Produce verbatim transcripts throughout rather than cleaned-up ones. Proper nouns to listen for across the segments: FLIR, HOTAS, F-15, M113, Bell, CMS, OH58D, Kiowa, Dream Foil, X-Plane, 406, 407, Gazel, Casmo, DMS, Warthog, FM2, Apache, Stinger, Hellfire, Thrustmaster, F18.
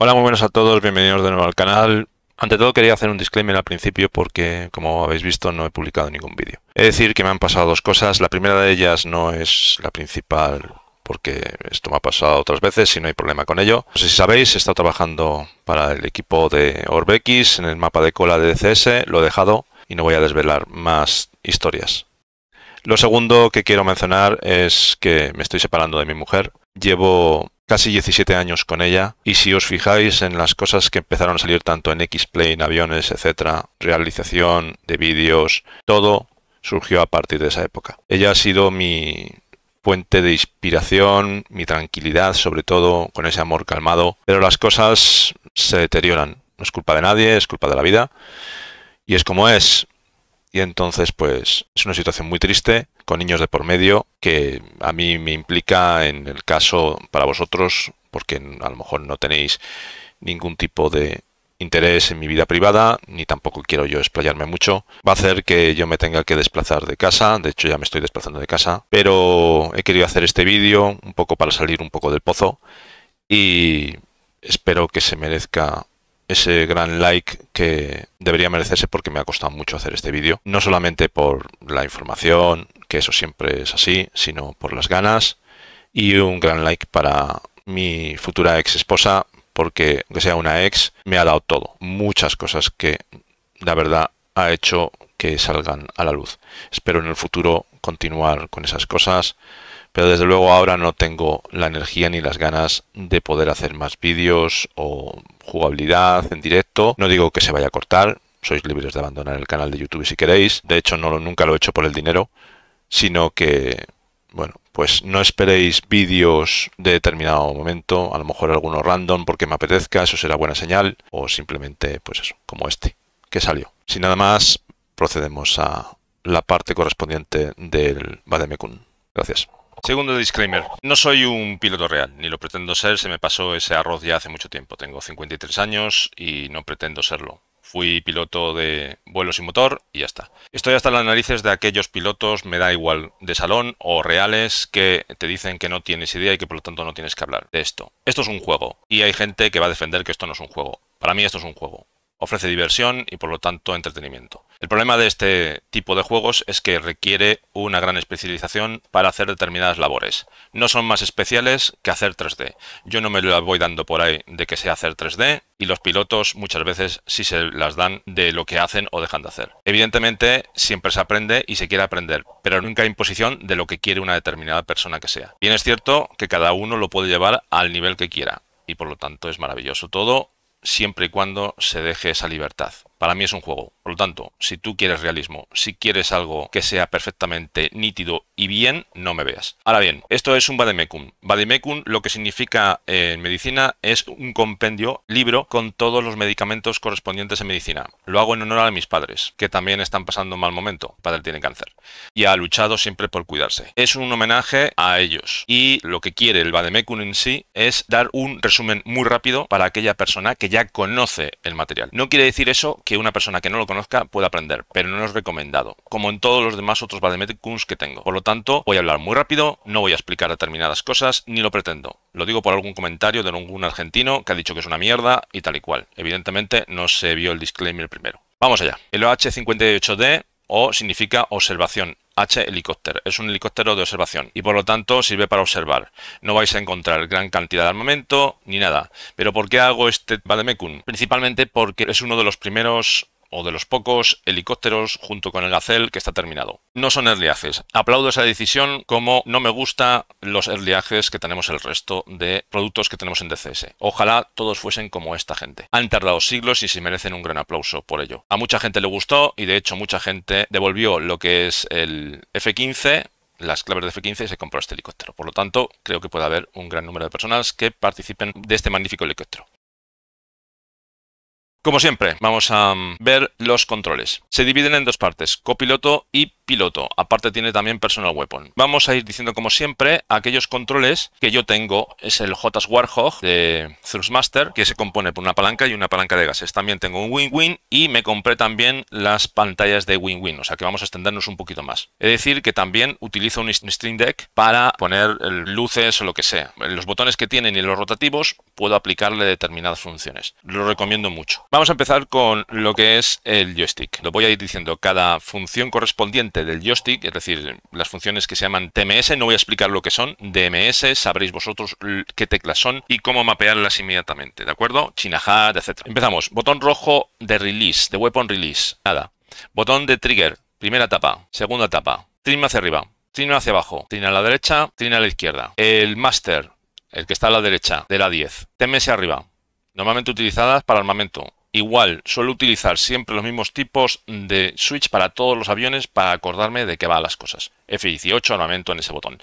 Hola, muy buenas a todos, bienvenidos de nuevo al canal. Ante todo quería hacer un disclaimer al principio porque, como habéis visto, no he publicado ningún vídeo. Es decir, que me han pasado dos cosas. La primera de ellas no es la principal porque esto me ha pasado otras veces y no hay problema con ello. No sé si sabéis, he estado trabajando para el equipo de OrbX en el mapa de cola de D C S, lo he dejado y no voy a desvelar más historias. Lo segundo que quiero mencionar es que me estoy separando de mi mujer. Llevo casi diecisiete años con ella, y si os fijáis en las cosas que empezaron a salir tanto en X-Plane, aviones, etcétera, realización de vídeos, todo surgió a partir de esa época. Ella ha sido mi fuente de inspiración, mi tranquilidad, sobre todo con ese amor calmado, pero las cosas se deterioran. No es culpa de nadie, es culpa de la vida, y es como es. Y entonces, pues, es una situación muy triste, con niños de por medio, que a mí me implica en el caso para vosotros, porque a lo mejor no tenéis ningún tipo de interés en mi vida privada, ni tampoco quiero yo explayarme mucho. Va a hacer que yo me tenga que desplazar de casa, de hecho ya me estoy desplazando de casa, pero he querido hacer este vídeo un poco para salir un poco del pozo y espero que se merezca ese gran like que debería merecerse porque me ha costado mucho hacer este vídeo. No solamente por la información, que eso siempre es así, sino por las ganas. Y un gran like para mi futura ex esposa, porque aunque sea una ex, me ha dado todo. Muchas cosas que la verdad ha hecho que salgan a la luz. Espero en el futuro continuar con esas cosas. Pero desde luego ahora no tengo la energía ni las ganas de poder hacer más vídeos o jugabilidad en directo. No digo que se vaya a cortar, sois libres de abandonar el canal de YouTube si queréis. De hecho, no, nunca lo he hecho por el dinero, sino que, bueno, pues no esperéis vídeos de determinado momento. A lo mejor alguno random porque me apetezca, eso será buena señal. O simplemente, pues eso, como este, que salió. Sin nada más, procedemos a la parte correspondiente del Vademecum. Gracias. Segundo disclaimer, no soy un piloto real, ni lo pretendo ser, se me pasó ese arroz ya hace mucho tiempo. Tengo cincuenta y tres años y no pretendo serlo. Fui piloto de vuelo sin motor y ya está. Estoy hasta las narices de aquellos pilotos, me da igual, de salón o reales, que te dicen que no tienes idea y que por lo tanto no tienes que hablar de esto. Esto es un juego y hay gente que va a defender que esto no es un juego. Para mí esto es un juego. Ofrece diversión y por lo tanto entretenimiento. El problema de este tipo de juegos es que requiere una gran especialización para hacer determinadas labores. No son más especiales que hacer tres D. Yo no me la voy dando por ahí de que sea hacer tres D y los pilotos muchas veces sí se las dan de lo que hacen o dejan de hacer. Evidentemente siempre se aprende y se quiere aprender, pero nunca hay imposición de lo que quiere una determinada persona que sea. Bien es cierto que cada uno lo puede llevar al nivel que quiera y por lo tanto es maravilloso todo, siempre y cuando se deje esa libertad. Para mí es un juego. Por lo tanto, si tú quieres realismo, si quieres algo que sea perfectamente nítido y bien, no me veas. Ahora bien, esto es un vademecum. Vademecum lo que significa en medicina es un compendio, libro, con todos los medicamentos correspondientes en medicina. Lo hago en honor a mis padres, que también están pasando un mal momento. Mi padre tiene cáncer y ha luchado siempre por cuidarse. Es un homenaje a ellos. Y lo que quiere el vademecum en sí es dar un resumen muy rápido para aquella persona que ya conoce el material. No quiere decir eso que una persona que no lo conozca pueda aprender, pero no es recomendado, como en todos los demás otros vademecums que tengo. Por lo tanto, voy a hablar muy rápido, no voy a explicar determinadas cosas, ni lo pretendo. Lo digo por algún comentario de algún argentino que ha dicho que es una mierda y tal y cual. Evidentemente no se vio el disclaimer primero. Vamos allá. El O H cincuenta y ocho D O significa observación. H helicóptero. Es un helicóptero de observación y por lo tanto sirve para observar. No vais a encontrar gran cantidad de armamento ni nada. ¿Pero por qué hago este vademecum? Principalmente porque es uno de los primeros o de los pocos helicópteros junto con el Gazel que está terminado. No son early access. Aplaudo esa decisión, como no me gusta los early access que tenemos el resto de productos que tenemos en D C S. Ojalá todos fuesen como esta gente. Han tardado siglos y se merecen un gran aplauso por ello. A mucha gente le gustó y de hecho mucha gente devolvió lo que es el F quince, las claves de F quince, y se compró este helicóptero. Por lo tanto, creo que puede haber un gran número de personas que participen de este magnífico helicóptero. Como siempre, vamos a ver los controles. Se dividen en dos partes, copiloto y piloto. Aparte tiene también personal weapon. Vamos a ir diciendo, como siempre, aquellos controles que yo tengo. Es el H O T A S Warthog de Thrustmaster, que se compone por una palanca y una palanca de gases. También tengo un win-win y me compré también las pantallas de win-win, o sea que vamos a extendernos un poquito más. Es decir, que también utilizo un Stream Deck para poner luces o lo que sea. Los botones que tienen y los rotativos puedo aplicarle determinadas funciones. Lo recomiendo mucho. Vamos a empezar con lo que es el joystick. Lo voy a ir diciendo cada función correspondiente del joystick, es decir, las funciones que se llaman T M S, no voy a explicar lo que son, D M S, sabréis vosotros qué teclas son y cómo mapearlas inmediatamente, ¿de acuerdo? Chinajad, etcétera. Empezamos, botón rojo de release, de weapon release, nada. Botón de trigger, primera etapa, segunda etapa, trim hacia arriba, trim hacia abajo, trim a la derecha, trim a la izquierda. El master, el que está a la derecha, de la diez, T M S arriba, normalmente utilizadas para armamento. Igual, suelo utilizar siempre los mismos tipos de switch para todos los aviones para acordarme de qué van las cosas. F dieciocho, armamento en ese botón.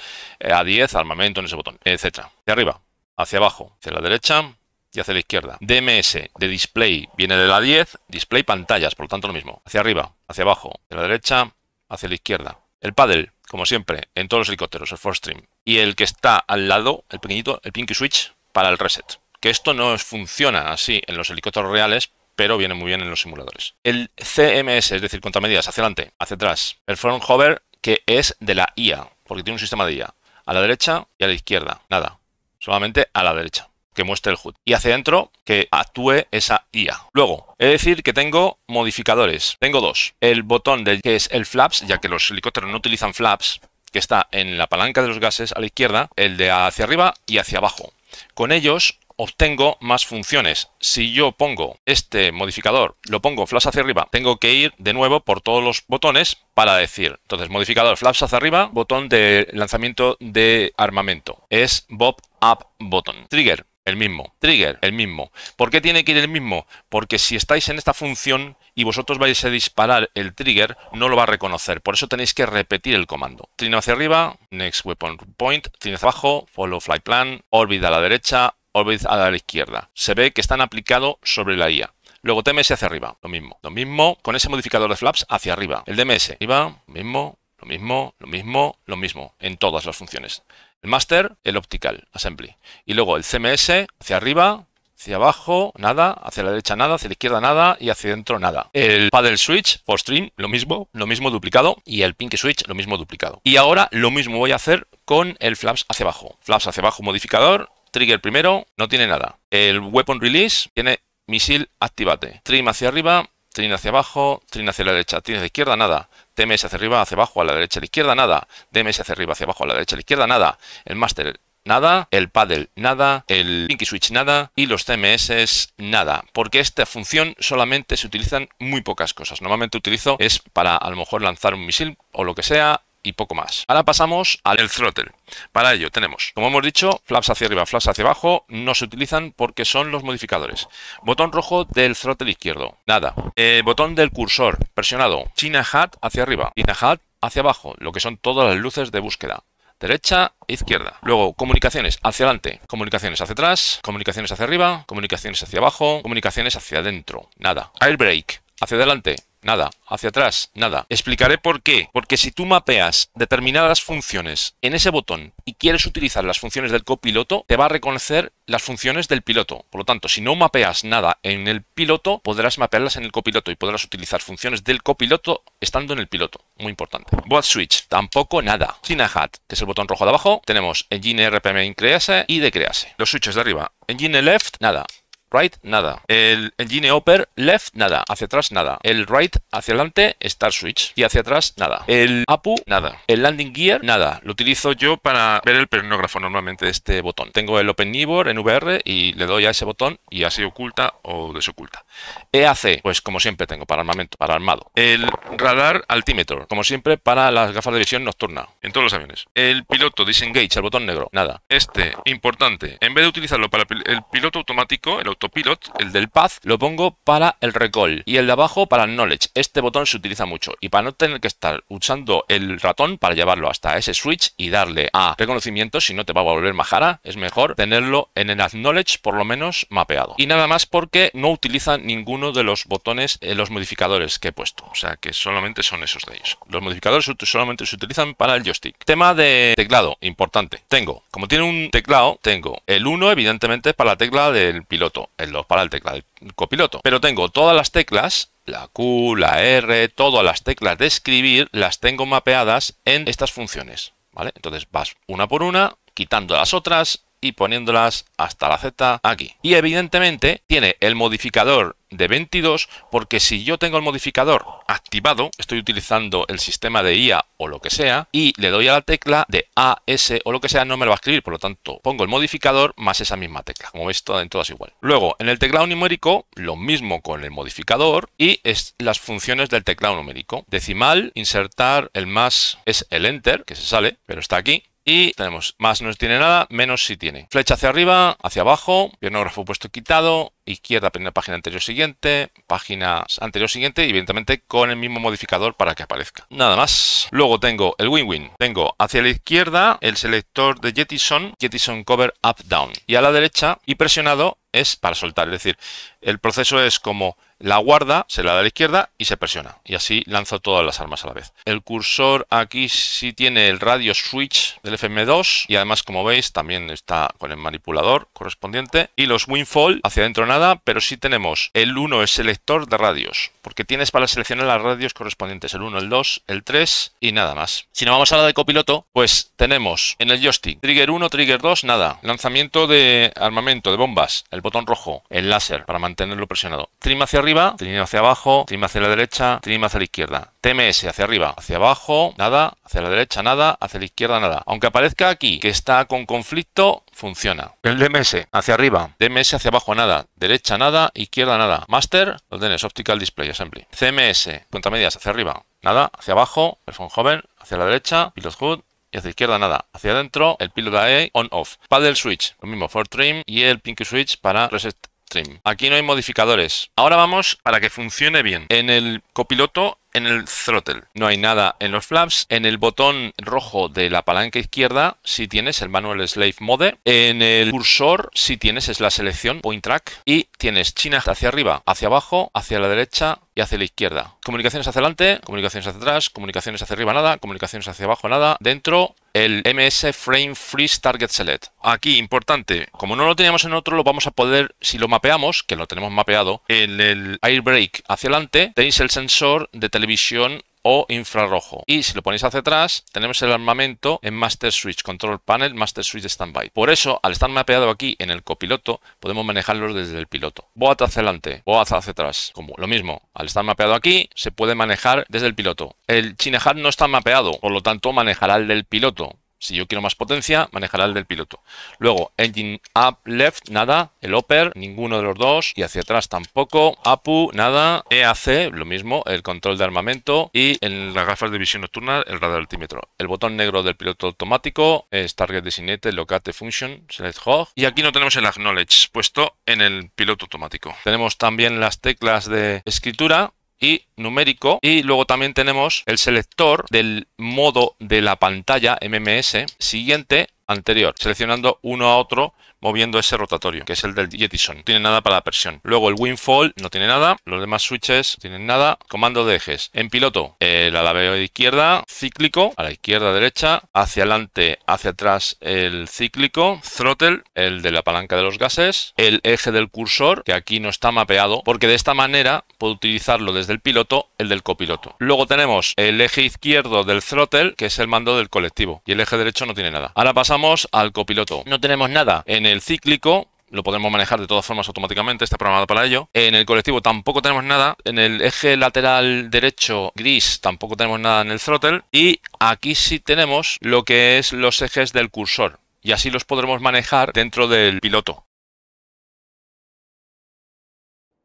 A diez, armamento en ese botón, etcétera. De arriba, hacia abajo, hacia la derecha y hacia la izquierda. D M S, de display, viene de la diez, display pantallas, por lo tanto lo mismo. Hacia arriba, hacia abajo, hacia la derecha, hacia la izquierda. El paddle, como siempre, en todos los helicópteros, el force trim. Y el que está al lado, el pequeñito, el pinky switch, para el reset. Que esto no funciona así en los helicópteros reales, pero viene muy bien en los simuladores. El C M S, es decir, contramedidas, hacia adelante, hacia atrás. El front hover, que es de la I A, porque tiene un sistema de I A. A la derecha y a la izquierda, nada. Solamente a la derecha, que muestre el H U D. Y hacia adentro, que actúe esa I A. Luego, es decir, que tengo modificadores. Tengo dos. El botón, del que es el flaps, ya que los helicópteros no utilizan flaps, que está en la palanca de los gases a la izquierda, el de hacia arriba y hacia abajo. Con ellos obtengo más funciones. Si yo pongo este modificador, lo pongo flash hacia arriba, tengo que ir de nuevo por todos los botones para decir. Entonces, modificador flash hacia arriba, botón de lanzamiento de armamento. Es bob up button. Trigger, el mismo. Trigger, el mismo. ¿Por qué tiene que ir el mismo? Porque si estáis en esta función y vosotros vais a disparar el trigger, no lo va a reconocer. Por eso tenéis que repetir el comando. Trino hacia arriba, next weapon point, trino hacia abajo, follow flight plan, orbit a la derecha, orbit a la izquierda. Se ve que están aplicados sobre la I A. Luego T M S hacia arriba, lo mismo. Lo mismo con ese modificador de flaps hacia arriba. El D M S arriba, lo mismo, lo mismo, lo mismo, lo mismo en todas las funciones. El master, el optical assembly. Y luego el C M S hacia arriba, hacia abajo, nada, hacia la derecha nada, hacia la izquierda nada y hacia adentro nada. El paddle switch, for stream, lo mismo, lo mismo duplicado. Y el pinky switch, lo mismo duplicado. Y ahora lo mismo voy a hacer con el flaps hacia abajo. Flaps hacia abajo modificador. Trigger primero, no tiene nada. El weapon release tiene misil activate. Trim hacia arriba, trim hacia abajo, trim hacia la derecha, trim hacia la izquierda, nada. T M S hacia arriba, hacia abajo, a la derecha, a la izquierda, nada. D M S hacia arriba, hacia abajo, a la derecha, a la izquierda, nada. El master, nada. El paddle, nada. El pinky switch, nada. Y los T M S, nada. Porque esta función solamente se utilizan muy pocas cosas. Normalmente utilizo es para a lo mejor lanzar un misil o lo que sea, y poco más. Ahora pasamos al throttle. Para ello tenemos, como hemos dicho, flaps hacia arriba, flaps hacia abajo, no se utilizan porque son los modificadores. Botón rojo del throttle izquierdo, nada. Eh, botón del cursor presionado, chinajad hacia arriba, chinajad hacia abajo, lo que son todas las luces de búsqueda. Derecha e izquierda. Luego, comunicaciones hacia adelante, comunicaciones hacia atrás, comunicaciones hacia arriba, comunicaciones hacia abajo, comunicaciones hacia adentro, nada. Air brake, hacia adelante, nada. Hacia atrás, nada. Explicaré por qué. Porque si tú mapeas determinadas funciones en ese botón y quieres utilizar las funciones del copiloto, te va a reconocer las funciones del piloto. Por lo tanto, si no mapeas nada en el piloto, podrás mapearlas en el copiloto y podrás utilizar funciones del copiloto estando en el piloto. Muy importante. Board switch, tampoco nada. Chinajad, que es el botón rojo de abajo, tenemos engine R P M increase y decrease. Los switches de arriba, engine left, nada. Right, nada. El engine upper, left, nada. Hacia atrás, nada. El right, hacia adelante, start switch. Y hacia atrás, nada. El A P U, nada. El landing gear, nada. Lo utilizo yo para ver el pernógrafo normalmente de este botón. Tengo el OpenNivor en V R y le doy a ese botón y así oculta o desoculta. E A C, pues como siempre tengo para armamento, para armado. El radar altimeter, como siempre para las gafas de visión nocturna, en todos los aviones. El piloto disengage, el botón negro, nada. Este, importante, en vez de utilizarlo para el piloto automático, el autopilot, el del path, lo pongo para el recall y el de abajo para el knowledge. Este botón se utiliza mucho y para no tener que estar usando el ratón para llevarlo hasta ese switch y darle a reconocimiento, si no te va a volver majara, es mejor tenerlo en el acknowledge por lo menos mapeado. Y nada más, porque no utiliza ninguno de los botones, eh, los modificadores que he puesto, o sea que solamente son esos de ellos. Los modificadores solamente se utilizan para el joystick. Tema de teclado, importante. Tengo, como tiene un teclado, tengo el uno evidentemente para la tecla del piloto, el dos para el tecla del copiloto, pero tengo todas las teclas, la Q, la R, todas las teclas de escribir las tengo mapeadas en estas funciones, ¿vale? Entonces vas una por una, quitando las otras y poniéndolas hasta la Z aquí. Y evidentemente tiene el modificador de veintidós, porque si yo tengo el modificador activado, estoy utilizando el sistema de I A o lo que sea, y le doy a la tecla de A S o lo que sea, no me lo va a escribir, por lo tanto pongo el modificador más esa misma tecla. Como veis, todas, todas igual. Luego, en el teclado numérico, lo mismo con el modificador y es las funciones del teclado numérico. Decimal, insertar, el más es el enter, que se sale, pero está aquí. Y tenemos más no tiene nada, menos si tiene. Flecha hacia arriba, hacia abajo, piernógrafo puesto quitado, izquierda, primera página anterior siguiente, página anterior siguiente, y evidentemente con el mismo modificador para que aparezca. Nada más. Luego tengo el win-win. Tengo hacia la izquierda el selector de Jettison, Jettison cover up-down. Y a la derecha, y presionado, es para soltar. Es decir, el proceso es como la guarda, se la da a la izquierda y se presiona. Y así lanzo todas las armas a la vez. El cursor aquí sí tiene el radio switch del F M dos. Y además, como veis, también está con el manipulador correspondiente. Y los Winfall hacia adentro nada, pero sí tenemos el uno es selector de radios. Porque tienes para seleccionar las radios correspondientes. El uno, el dos, el tres y nada más. Si nos vamos a la de copiloto, pues tenemos en el joystick trigger uno, trigger dos, nada. Lanzamiento de armamento, de bombas. El botón rojo, el láser para mantenerlo presionado. Trim hacia arriba, trim hacia abajo, trim hacia la derecha, trim hacia la izquierda. T M S hacia arriba, hacia abajo, nada, hacia la derecha, nada, hacia la izquierda, nada. Aunque aparezca aquí que está con conflicto, funciona. El D M S hacia arriba, D M S hacia abajo, nada, derecha, nada, izquierda, nada. Master, lo tienes, Optical Display Assembly. C M S, cuentamedias hacia arriba, nada, hacia abajo, Perform Hover, hacia la derecha, Pilot Hood. Y hacia izquierda nada, hacia adentro el pilot A E on-off. Paddle switch, lo mismo for trim y el pinky switch para reset trim. Aquí no hay modificadores. Ahora vamos para que funcione bien. En el copiloto, en el throttle, no hay nada en los flaps. En el botón rojo de la palanca izquierda, si tienes el manual slave mode. En el cursor, si tienes, es la selección point track. Y tienes China hacia arriba, hacia abajo, hacia la derecha y hacia la izquierda. Comunicaciones hacia adelante, comunicaciones hacia atrás, comunicaciones hacia arriba, nada, comunicaciones hacia abajo, nada. Dentro, el M S Frame Freeze Target Select. Aquí, importante, como no lo teníamos en otro, lo vamos a poder, si lo mapeamos, que lo tenemos mapeado, en el Airbrake hacia adelante, tenéis el sensor de televisión o infrarrojo. Y si lo ponéis hacia atrás, tenemos el armamento en Master Switch, Control Panel, Master Switch Standby. Por eso, al estar mapeado aquí en el copiloto, podemos manejarlo desde el piloto. Boat hacia adelante, boat hacia atrás. Como lo mismo, al estar mapeado aquí, se puede manejar desde el piloto. El Chinahat no está mapeado, por lo tanto, manejará el del piloto. Si yo quiero más potencia, manejará el del piloto. Luego, engine up, left, nada. El upper, ninguno de los dos. Y hacia atrás tampoco. A P U, nada. E A C, lo mismo. El control de armamento. Y en las gafas de visión nocturna, el radar altímetro. El botón negro del piloto automático. Es target designate, locate function, select hog. Y aquí no tenemos el acknowledge puesto en el piloto automático. Tenemos también las teclas de escritura y numérico, y luego también tenemos el selector del modo de la pantalla M M S, siguiente, anterior, seleccionando uno a otro, moviendo ese rotatorio, que es el del Jettison. No tiene nada para la presión. Luego el Winfall no tiene nada, los demás switches no tienen nada. Comando de ejes, en piloto, el alaveo de izquierda, cíclico, a la izquierda, derecha, hacia adelante, hacia atrás el cíclico, throttle, el de la palanca de los gases, el eje del cursor, que aquí no está mapeado, porque de esta manera puedo utilizarlo desde el piloto, el del copiloto. Luego tenemos el eje izquierdo del throttle, que es el mando del colectivo, y el eje derecho no tiene nada. Ahora pasamos al copiloto. No tenemos nada en el cíclico, lo podemos manejar de todas formas automáticamente, está programado para ello. En el colectivo tampoco tenemos nada, en el eje lateral derecho gris tampoco tenemos nada en el throttle, y aquí sí tenemos lo que es los ejes del cursor, y así los podremos manejar dentro del piloto.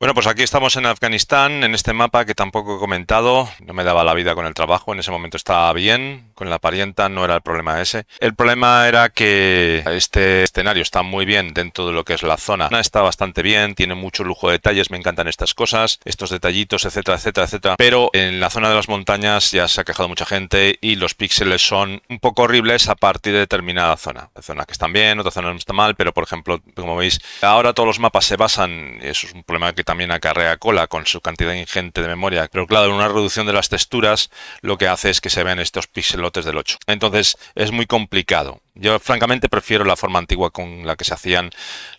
Bueno, pues aquí estamos en Afganistán, en este mapa que tampoco he comentado. No me daba la vida con el trabajo, en ese momento estaba bien. Con la parienta no era el problema ese. El problema era que este escenario está muy bien dentro de lo que es la zona. Está bastante bien, tiene mucho lujo de detalles, me encantan estas cosas, estos detallitos, etcétera, etcétera, etcétera. Pero en la zona de las montañas ya se ha quejado mucha gente y los píxeles son un poco horribles a partir de determinada zona. Hay zonas que están bien, otras zonas no están mal, pero por ejemplo, como veis, ahora todos los mapas se basan, y eso es un problema que también acarrea cola con su cantidad ingente de memoria, pero claro, en una reducción de las texturas lo que hace es que se vean estos pixelotes del ocho. Entonces es muy complicado. Yo francamente prefiero la forma antigua con la que se hacían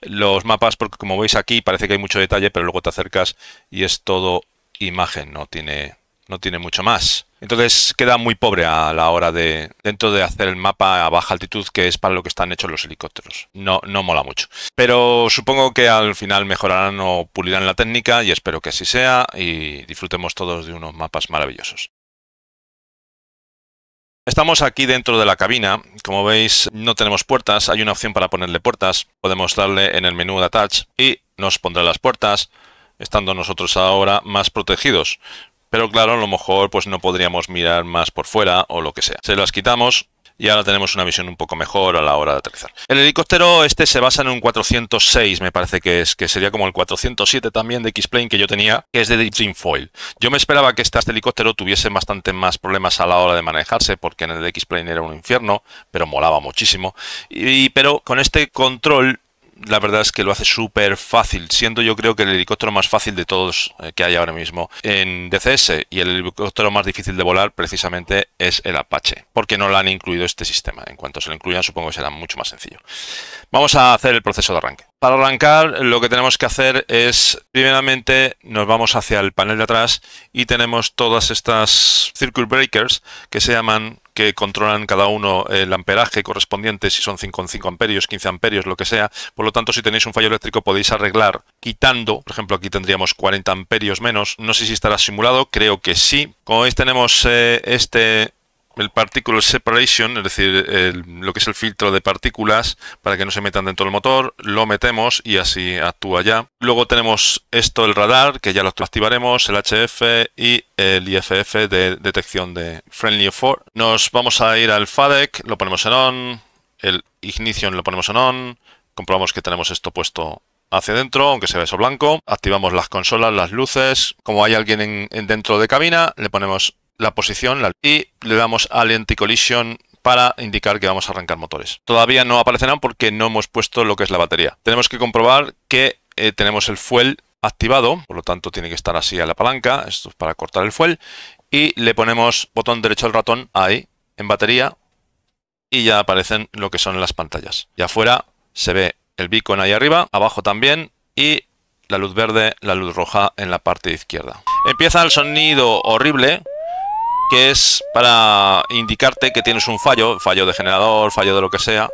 los mapas, porque como veis aquí parece que hay mucho detalle, pero luego te acercas y es todo imagen, no tiene, no tiene mucho más. Entonces queda muy pobre a la hora de, dentro de hacer el mapa a baja altitud, que es para lo que están hechos los helicópteros. No, no mola mucho. Pero supongo que al final mejorarán o pulirán la técnica y espero que así sea y disfrutemos todos de unos mapas maravillosos. Estamos aquí dentro de la cabina. Como veis, no tenemos puertas. Hay una opción para ponerle puertas. Podemos darle en el menú de Attach y nos pondrá las puertas, estando nosotros ahora más protegidos. Pero claro, a lo mejor pues no podríamos mirar más por fuera o lo que sea. Se las quitamos y ahora tenemos una visión un poco mejor a la hora de aterrizar. El helicóptero este se basa en un cuatrocientos seis, me parece que es, que sería como el cuatrocientos siete también de X-Plane que yo tenía, que es de Dream Foil. Yo me esperaba que este, este helicóptero tuviese bastante más problemas a la hora de manejarse, porque en el de X-Plane era un infierno, pero molaba muchísimo. Y, pero con este control, la verdad es que lo hace súper fácil, siendo yo creo que el helicóptero más fácil de todos que hay ahora mismo en D C S, y el helicóptero más difícil de volar precisamente es el Apache, porque no lo han incluido este sistema. En cuanto se lo incluyan, supongo que será mucho más sencillo. Vamos a hacer el proceso de arranque. Para arrancar, lo que tenemos que hacer es, primeramente, nos vamos hacia el panel de atrás y tenemos todas estas circuit breakers que se llaman, que controlan cada uno el amperaje correspondiente, si son cinco coma cinco amperios, quince amperios, lo que sea. Por lo tanto, si tenéis un fallo eléctrico podéis arreglar quitando, por ejemplo, aquí tendríamos cuarenta amperios menos. No sé si estará simulado, creo que sí. Como veis tenemos eh, este, el Particle Separation, es decir, el, lo que es el filtro de partículas para que no se metan dentro del motor. Lo metemos y así actúa ya. Luego tenemos esto, el radar, que ya lo activaremos, el H F y el I F F de detección de Friendly F cuatro. Nos vamos a ir al FADEC, lo ponemos en ON, el Ignition lo ponemos en ON, comprobamos que tenemos esto puesto hacia dentro, aunque se ve eso blanco. Activamos las consolas, las luces. Como hay alguien en, en dentro de cabina, le ponemos la posición la, y le damos al anti-collision para indicar que vamos a arrancar motores. Todavía no aparecerán porque no hemos puesto lo que es la batería. Tenemos que comprobar que eh, tenemos el fuel activado, por lo tanto tiene que estar así a la palanca, esto es para cortar el fuel, y le ponemos botón derecho al ratón ahí, en batería, y ya aparecen lo que son las pantallas. Y afuera se ve el beacon ahí arriba, abajo también, y la luz verde, la luz roja en la parte izquierda. Empieza el sonido horrible, que es para indicarte que tienes un fallo, fallo de generador, fallo de lo que sea.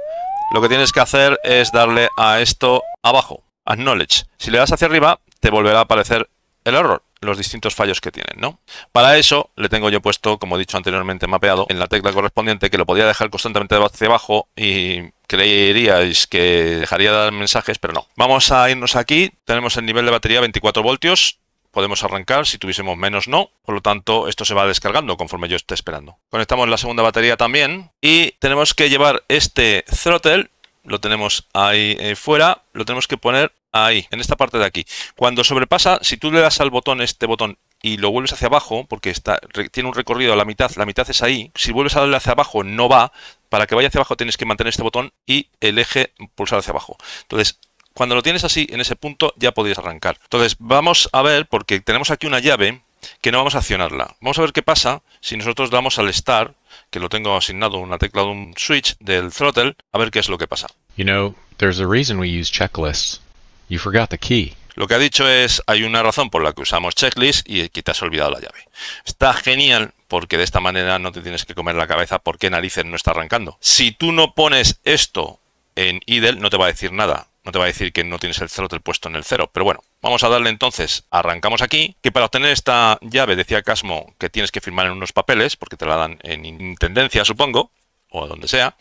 Lo que tienes que hacer es darle a esto abajo, Acknowledge. Si le das hacia arriba, te volverá a aparecer el error, los distintos fallos que tienen, ¿no? Para eso le tengo yo puesto, como he dicho anteriormente, mapeado en la tecla correspondiente, que lo podía dejar constantemente hacia abajo y creeríais que dejaría de dar mensajes, pero no. Vamos a irnos aquí, tenemos el nivel de batería veinticuatro voltios. Podemos arrancar, si tuviésemos menos no, por lo tanto esto se va descargando conforme yo esté esperando. Conectamos la segunda batería también y tenemos que llevar este throttle, lo tenemos ahí eh, fuera, lo tenemos que poner ahí, en esta parte de aquí. Cuando sobrepasa, si tú le das al botón, este botón, y lo vuelves hacia abajo, porque está, tiene un recorrido a la mitad, la mitad es ahí, si vuelves a darle hacia abajo no va, para que vaya hacia abajo tienes que mantener este botón y el eje pulsar hacia abajo. Entonces, cuando lo tienes así, en ese punto, ya podéis arrancar. Entonces, vamos a ver, porque tenemos aquí una llave que no vamos a accionarla. Vamos a ver qué pasa si nosotros damos al Start, que lo tengo asignado una tecla de un switch del throttle, a ver qué es lo que pasa. You know, there's a reason we use checklists. You forgot the key. Lo que ha dicho es, hay una razón por la que usamos checklist y que te has olvidado la llave. Está genial, porque de esta manera no te tienes que comer la cabeza por qué narices no está arrancando. Si tú no pones esto en idle, no te va a decir nada. No te va a decir que no tienes el throttle puesto en el cero. Pero bueno, vamos a darle entonces. Arrancamos aquí. Que para obtener esta llave, decía Casmo, que tienes que firmar en unos papeles, porque te la dan en intendencia, supongo, o donde sea.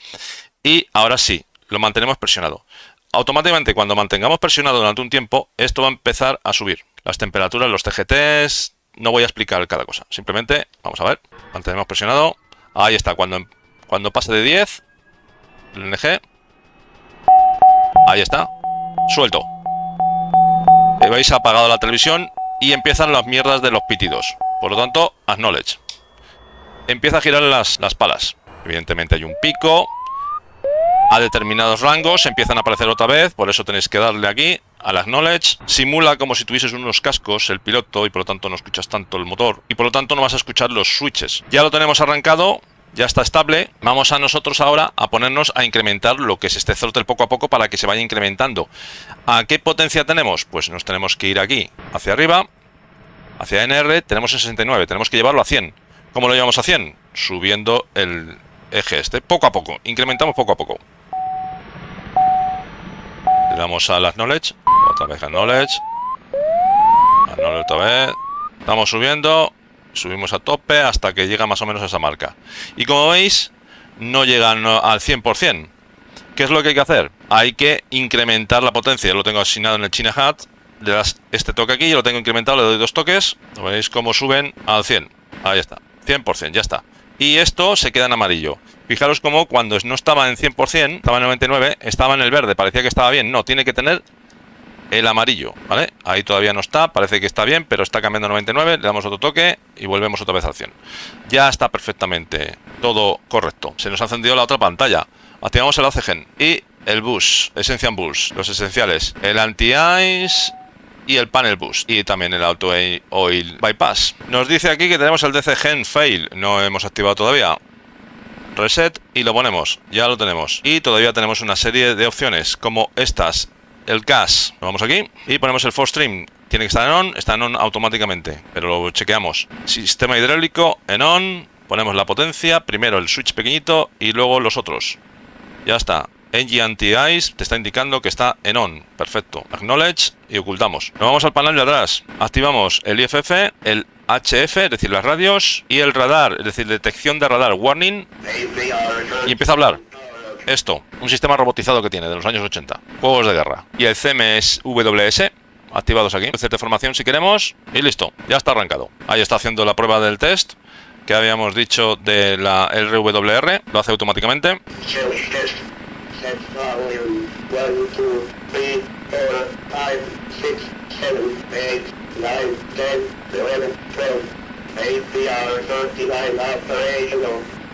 Y ahora sí, lo mantenemos presionado. Automáticamente, cuando mantengamos presionado durante un tiempo, esto va a empezar a subir. las temperaturas, los T G Ts. No voy a explicar cada cosa. Simplemente, vamos a ver, mantenemos presionado. Ahí está, cuando, cuando pase de diez, el N G. Ahí está, suelto. Veis, ha apagado la televisión y empiezan las mierdas de los pitidos. Por lo tanto, acknowledge. Empieza a girar las, las palas. Evidentemente hay un pico. A determinados rangos empiezan a aparecer otra vez, por eso tenéis que darle aquí al acknowledge. Simula como si tuvieses unos cascos el piloto y por lo tanto no escuchas tanto el motor y por lo tanto no vas a escuchar los switches. Ya lo tenemos arrancado, ya está estable. Vamos a nosotros ahora a ponernos a incrementar lo que es este throttle poco a poco para que se vaya incrementando. ¿A qué potencia tenemos? Pues nos tenemos que ir aquí hacia arriba, hacia N R, tenemos en sesenta y nueve, tenemos que llevarlo a cien. ¿Cómo lo llevamos a cien? Subiendo el eje este, poco a poco, incrementamos poco a poco. Le damos al acknowledge, otra vez acknowledge, acknowledge otra vez, estamos subiendo, subimos a tope hasta que llega más o menos a esa marca. Y como veis, no llegan al cien por cien. ¿Qué es lo que hay que hacer? Hay que incrementar la potencia, lo tengo asignado en el China Hat, le das este toque aquí, yo lo tengo incrementado, le doy dos toques, veis cómo suben al cien, ahí está, cien por cien, ya está. Y esto se queda en amarillo. Fijaros como cuando no estaba en cien por cien, estaba en noventa y nueve, estaba en el verde, parecía que estaba bien. No, tiene que tener el amarillo, ¿vale? Ahí todavía no está, parece que está bien, pero está cambiando a noventa y nueve, le damos otro toque y volvemos otra vez al cien. Ya está perfectamente todo correcto. Se nos ha encendido la otra pantalla. Activamos el A C G E N y el bus, Essential Bus, los esenciales, el anti-ice y el panel boost y también el auto oil bypass. Nos dice aquí que tenemos el D C G E N fail, no hemos activado todavía. Reset y lo ponemos, ya lo tenemos. Y todavía tenemos una serie de opciones como estas, el C A S, lo vamos aquí y ponemos el Force Trim, tiene que estar en on, está en on automáticamente, pero lo chequeamos. Sistema hidráulico en on, ponemos la potencia, primero el switch pequeñito y luego los otros. Ya está. Engine Anti-Ice te está indicando que está en on. Perfecto. Acknowledge y ocultamos. Nos vamos al panel de atrás. Activamos el I F F, el H F, es decir, las radios, y el radar, es decir, detección de radar, warning. Y empieza a hablar. Esto, un sistema robotizado que tiene de los años ochenta. Juegos de guerra. Y el C M S W S, activados aquí. Hacer de formación si queremos. Y listo, ya está arrancado. Ahí está haciendo la prueba del test que habíamos dicho de la R W R. Lo hace automáticamente.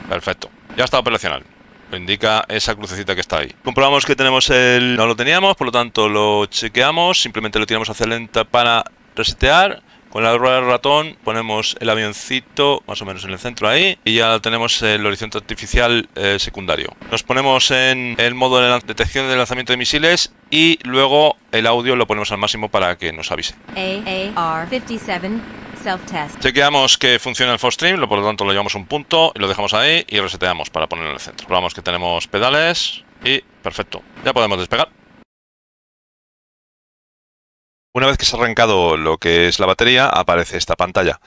Perfecto, ya está operacional. Lo indica esa crucecita que está ahí. Comprobamos que tenemos el... no lo teníamos, por lo tanto lo chequeamos. Simplemente lo tiramos hacia lenta para resetear. Con la rueda del ratón ponemos el avioncito más o menos en el centro ahí y ya tenemos el horizonte artificial eh, secundario. Nos ponemos en el modo de detección de lanzamiento de misiles y luego el audio lo ponemos al máximo para que nos avise. A A R cincuenta y siete self-test. Chequeamos que funciona el Force Trim, por lo tanto lo llevamos un punto y lo dejamos ahí y reseteamos para ponerlo en el centro. Probamos que tenemos pedales y perfecto, ya podemos despegar. Una vez que se ha arrancado lo que es la batería, aparece esta pantalla.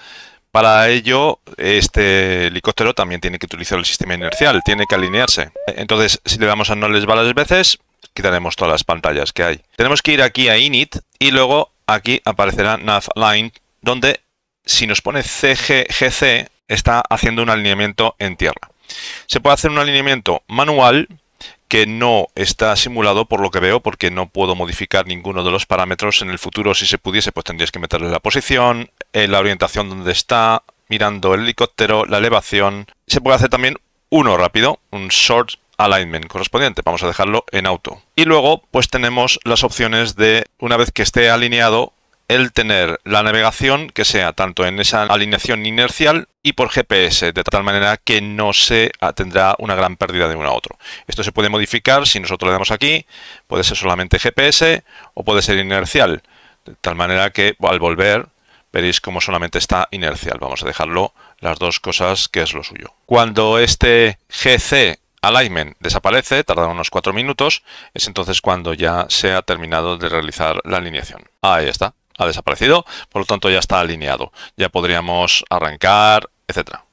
Para ello, este helicóptero también tiene que utilizar el sistema inercial, tiene que alinearse. Entonces, si le damos a Knowledge varias veces, quitaremos todas las pantallas que hay. Tenemos que ir aquí a Init y luego aquí aparecerá Nav Line, donde si nos pone C G G C, está haciendo un alineamiento en tierra. Se puede hacer un alineamiento manual, que no está simulado por lo que veo porque no puedo modificar ninguno de los parámetros. En el futuro, si se pudiese, pues tendrías que meterle la posición, la orientación donde está, mirando el helicóptero, la elevación. Se puede hacer también uno rápido, un short alignment correspondiente. Vamos a dejarlo en auto. Y luego, pues tenemos las opciones de, una vez que esté alineado, el tener la navegación que sea tanto en esa alineación inercial y por G P S, de tal manera que no se tendrá una gran pérdida de uno a otro. Esto se puede modificar si nosotros le damos aquí, puede ser solamente G P S o puede ser inercial, de tal manera que al volver veréis como solamente está inercial. Vamos a dejarlo las dos cosas que es lo suyo. Cuando este G C Alignment desaparece, tarda unos cuatro minutos, es entonces cuando ya se ha terminado de realizar la alineación. Ahí está. Ha desaparecido, por lo tanto ya está alineado. Ya podríamos arrancar, etcétera.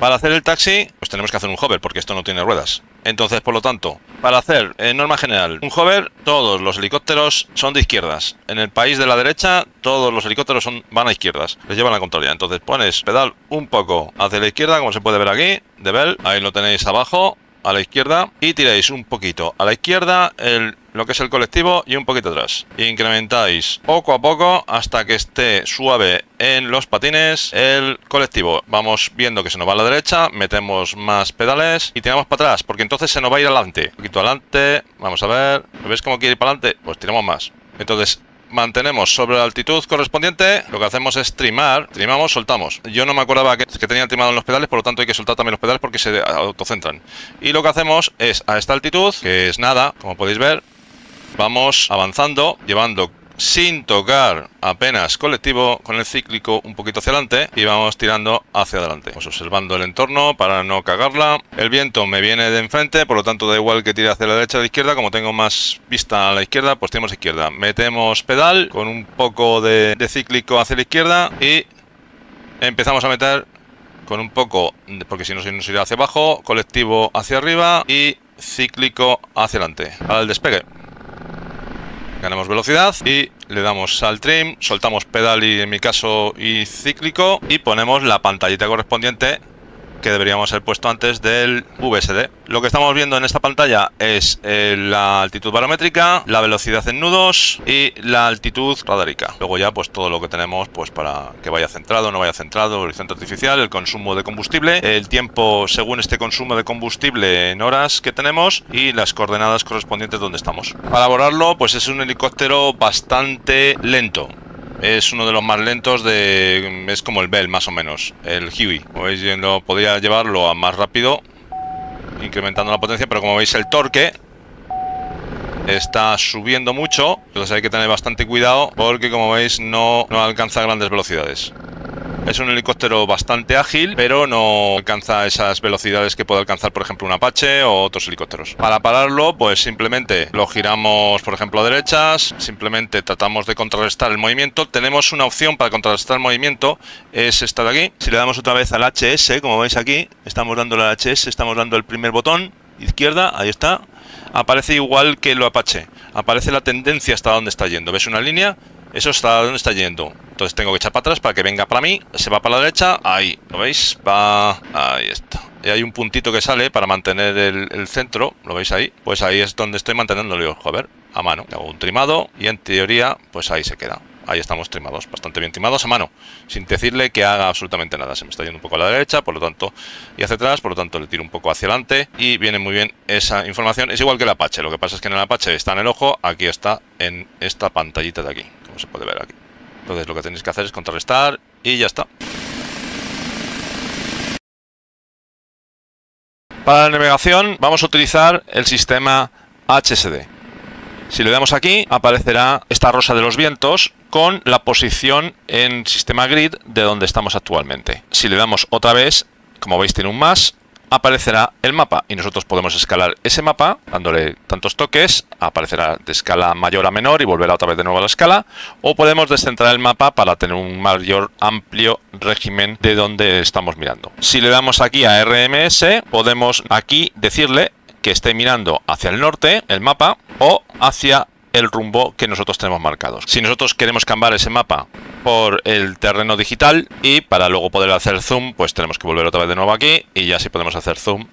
Para hacer el taxi, pues tenemos que hacer un hover, porque esto no tiene ruedas. Entonces, por lo tanto, para hacer, en norma general, un hover, todos los helicópteros son de izquierdas. En el país de la derecha, todos los helicópteros son, van a izquierdas. Les llevan la contraria. Entonces pones pedal un poco hacia la izquierda, como se puede ver aquí, de Bell. Ahí lo tenéis abajo, a la izquierda. Y tiráis un poquito a la izquierda el... lo que es el colectivo y un poquito atrás. Incrementáis poco a poco hasta que esté suave en los patines el colectivo. Vamos viendo que se nos va a la derecha, metemos más pedales y tiramos para atrás, porque entonces se nos va a ir adelante. Un poquito adelante, vamos a ver. ¿Veis cómo quiere ir para adelante? Pues tiramos más. Entonces mantenemos sobre la altitud correspondiente. Lo que hacemos es trimar, trimamos, soltamos. Yo no me acordaba que, que tenían trimado en los pedales, por lo tanto hay que soltar también los pedales porque se autocentran. Y lo que hacemos es a esta altitud, que es nada, como podéis ver, vamos avanzando, llevando sin tocar apenas colectivo, con el cíclico un poquito hacia adelante y vamos tirando hacia adelante. Vamos observando el entorno para no cagarla. El viento me viene de enfrente, por lo tanto da igual que tire hacia la derecha o la izquierda. Como tengo más vista a la izquierda, pues tiramos a la izquierda. Metemos pedal con un poco de, de cíclico hacia la izquierda y empezamos a meter con un poco, porque si no se nos irá hacia abajo, colectivo hacia arriba y cíclico hacia adelante. Al despegue. Ganamos velocidad y le damos al trim, soltamos pedal y en mi caso y cíclico y ponemos la pantallita correspondiente que deberíamos haber puesto antes del V S D. Lo que estamos viendo en esta pantalla es eh, la altitud barométrica, la velocidad en nudos y la altitud radárica. Luego ya pues todo lo que tenemos pues para que vaya centrado, no vaya centrado, horizonte artificial, el consumo de combustible, el tiempo según este consumo de combustible en horas que tenemos y las coordenadas correspondientes donde estamos. Para borrarlo pues es un helicóptero bastante lento. Es uno de los más lentos de... es como el Bell, más o menos, el Huey. Como veis, lo podría llevarlo a más rápido, incrementando la potencia, pero como veis el torque está subiendo mucho, entonces hay que tener bastante cuidado porque como veis no, no alcanza grandes velocidades. Es un helicóptero bastante ágil, pero no alcanza esas velocidades que puede alcanzar, por ejemplo, un Apache o otros helicópteros. Para pararlo, pues simplemente lo giramos, por ejemplo, a derechas, simplemente tratamos de contrarrestar el movimiento. Tenemos una opción para contrarrestar el movimiento, es esta de aquí. Si le damos otra vez al H S, como veis aquí, estamos dando al H S, estamos dando el primer botón, izquierda, ahí está. Aparece igual que lo Apache, aparece la tendencia hasta donde está yendo. ¿Ves una línea? Eso está donde está yendo. Entonces tengo que echar para atrás para que venga para mí. Se va para la derecha. Ahí, ¿lo veis? Va... ahí está. Y hay un puntito que sale para mantener el, el centro. ¿Lo veis ahí? Pues ahí es donde estoy manteniéndolo. Joder, a mano. Hago un trimado y en teoría, pues ahí se queda. Ahí estamos trimados, bastante bien trimados a mano, sin decirle que haga absolutamente nada. Se me está yendo un poco a la derecha, por lo tanto, y hacia atrás, por lo tanto le tiro un poco hacia adelante y viene muy bien esa información. Es igual que el Apache, lo que pasa es que en el Apache está en el ojo, aquí está en esta pantallita de aquí, como se puede ver aquí. Entonces lo que tenéis que hacer es contrarrestar y ya está. Para la navegación vamos a utilizar el sistema H S D. Si le damos aquí, aparecerá esta rosa de los vientos con la posición en sistema grid de donde estamos actualmente. Si le damos otra vez, como veis tiene un más, aparecerá el mapa y nosotros podemos escalar ese mapa dándole tantos toques, aparecerá de escala mayor a menor y volverá otra vez de nuevo a la escala, o podemos descentrar el mapa para tener un mayor amplio régimen de donde estamos mirando. Si le damos aquí a R M S, podemos aquí decirle que esté mirando hacia el norte el mapa o hacia el rumbo que nosotros tenemos marcados. Si nosotros queremos cambiar ese mapa por el terreno digital y para luego poder hacer zoom, pues tenemos que volver otra vez de nuevo aquí y ya sí podemos hacer zoom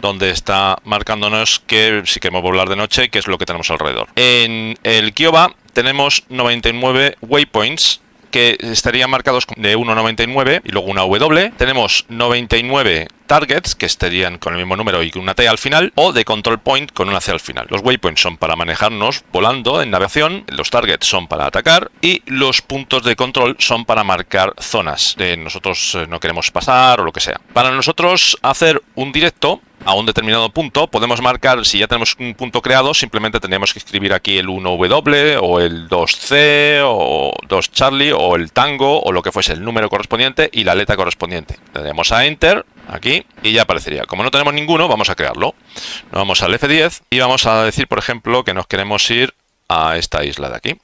donde está marcándonos que si queremos volar de noche, que es lo que tenemos alrededor. En el Kiowa tenemos noventa y nueve waypoints que estarían marcados de uno a noventa y nueve y luego una W. Tenemos noventa y nueve targets que estarían con el mismo número y con una T al final, o de control point con una C al final. Los waypoints son para manejarnos volando en navegación, los targets son para atacar y los puntos de control son para marcar zonas que nosotros no queremos pasar o lo que sea. Para nosotros hacer un directo a un determinado punto, podemos marcar, si ya tenemos un punto creado, simplemente tendríamos que escribir aquí el uno W o el dos C o dos Charlie o el Tango o lo que fuese, el número correspondiente y la letra correspondiente. Le damos a Enter aquí y ya aparecería. Como no tenemos ninguno, vamos a crearlo. Nos vamos al F diez y vamos a decir, por ejemplo, que nos queremos ir a esta isla de aquí.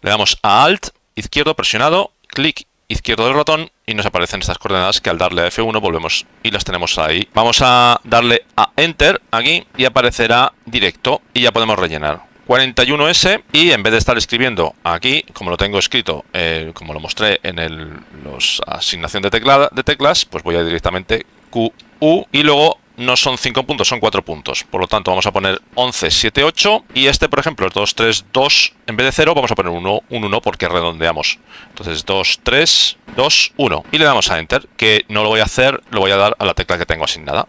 Le damos a Alt, izquierdo presionado, clic izquierdo del ratón y nos aparecen estas coordenadas que al darle a F uno volvemos y las tenemos ahí. Vamos a darle a Enter aquí y aparecerá directo y ya podemos rellenar. cuarenta y uno S y en vez de estar escribiendo aquí, como lo tengo escrito, eh, como lo mostré en el, los asignación de, tecla, de teclas, pues voy a directamente Q, U y luego no son cinco puntos, son cuatro puntos. Por lo tanto vamos a poner once, siete, ocho y este por ejemplo es dos, tres, dos, en vez de cero vamos a poner uno, un uno porque redondeamos. Entonces dos, tres, dos, uno y le damos a Enter, que no lo voy a hacer, lo voy a dar a la tecla que tengo asignada.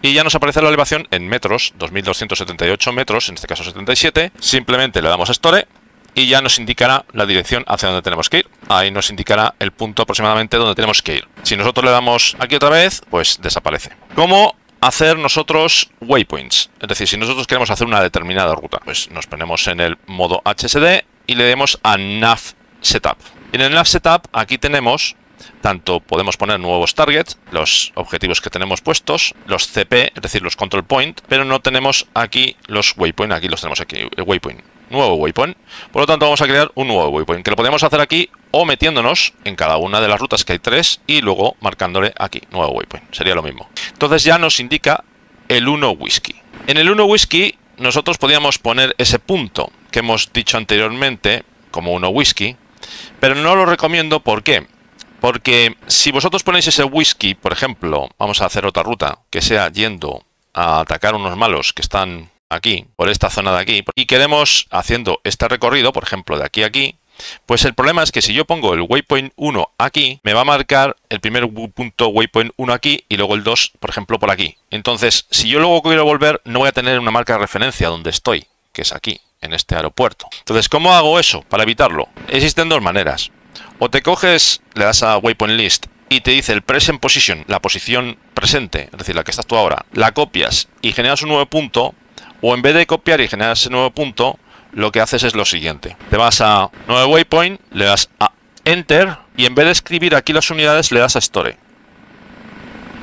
Y ya nos aparece la elevación en metros, dos mil doscientos setenta y ocho metros, en este caso setenta y siete. Simplemente le damos a Store y ya nos indicará la dirección hacia donde tenemos que ir. Ahí nos indicará el punto aproximadamente donde tenemos que ir. Si nosotros le damos aquí otra vez, pues desaparece. ¿Cómo hacer nosotros waypoints? Es decir, si nosotros queremos hacer una determinada ruta, pues nos ponemos en el modo H S D y le damos a Nav Setup. En el Nav Setup aquí tenemos... tanto podemos poner nuevos targets, los objetivos que tenemos puestos, los C P, es decir, los control point, pero no tenemos aquí los waypoint, aquí los tenemos aquí, el waypoint, nuevo waypoint. Por lo tanto vamos a crear un nuevo waypoint, que lo podemos hacer aquí o metiéndonos en cada una de las rutas, que hay tres, y luego marcándole aquí, nuevo waypoint, sería lo mismo. Entonces ya nos indica el uno whisky. En el uno whisky nosotros podíamos poner ese punto que hemos dicho anteriormente como uno whisky, pero no lo recomiendo, ¿por qué? Porque si vosotros ponéis ese whisky, por ejemplo, vamos a hacer otra ruta que sea yendo a atacar unos malos que están aquí, por esta zona de aquí, y queremos haciendo este recorrido, por ejemplo, de aquí a aquí, pues el problema es que si yo pongo el waypoint uno aquí, me va a marcar el primer punto waypoint uno aquí y luego el dos, por ejemplo, por aquí. Entonces, si yo luego quiero volver, no voy a tener una marca de referencia donde estoy, que es aquí, en este aeropuerto. Entonces, ¿cómo hago eso para evitarlo? Existen dos maneras. O te coges, le das a Waypoint List y te dice el Present Position, la posición presente, es decir, la que estás tú ahora, la copias y generas un nuevo punto, o en vez de copiar y generar ese nuevo punto, lo que haces es lo siguiente. Te vas a nuevo Waypoint, le das a Enter y en vez de escribir aquí las unidades, le das a Store.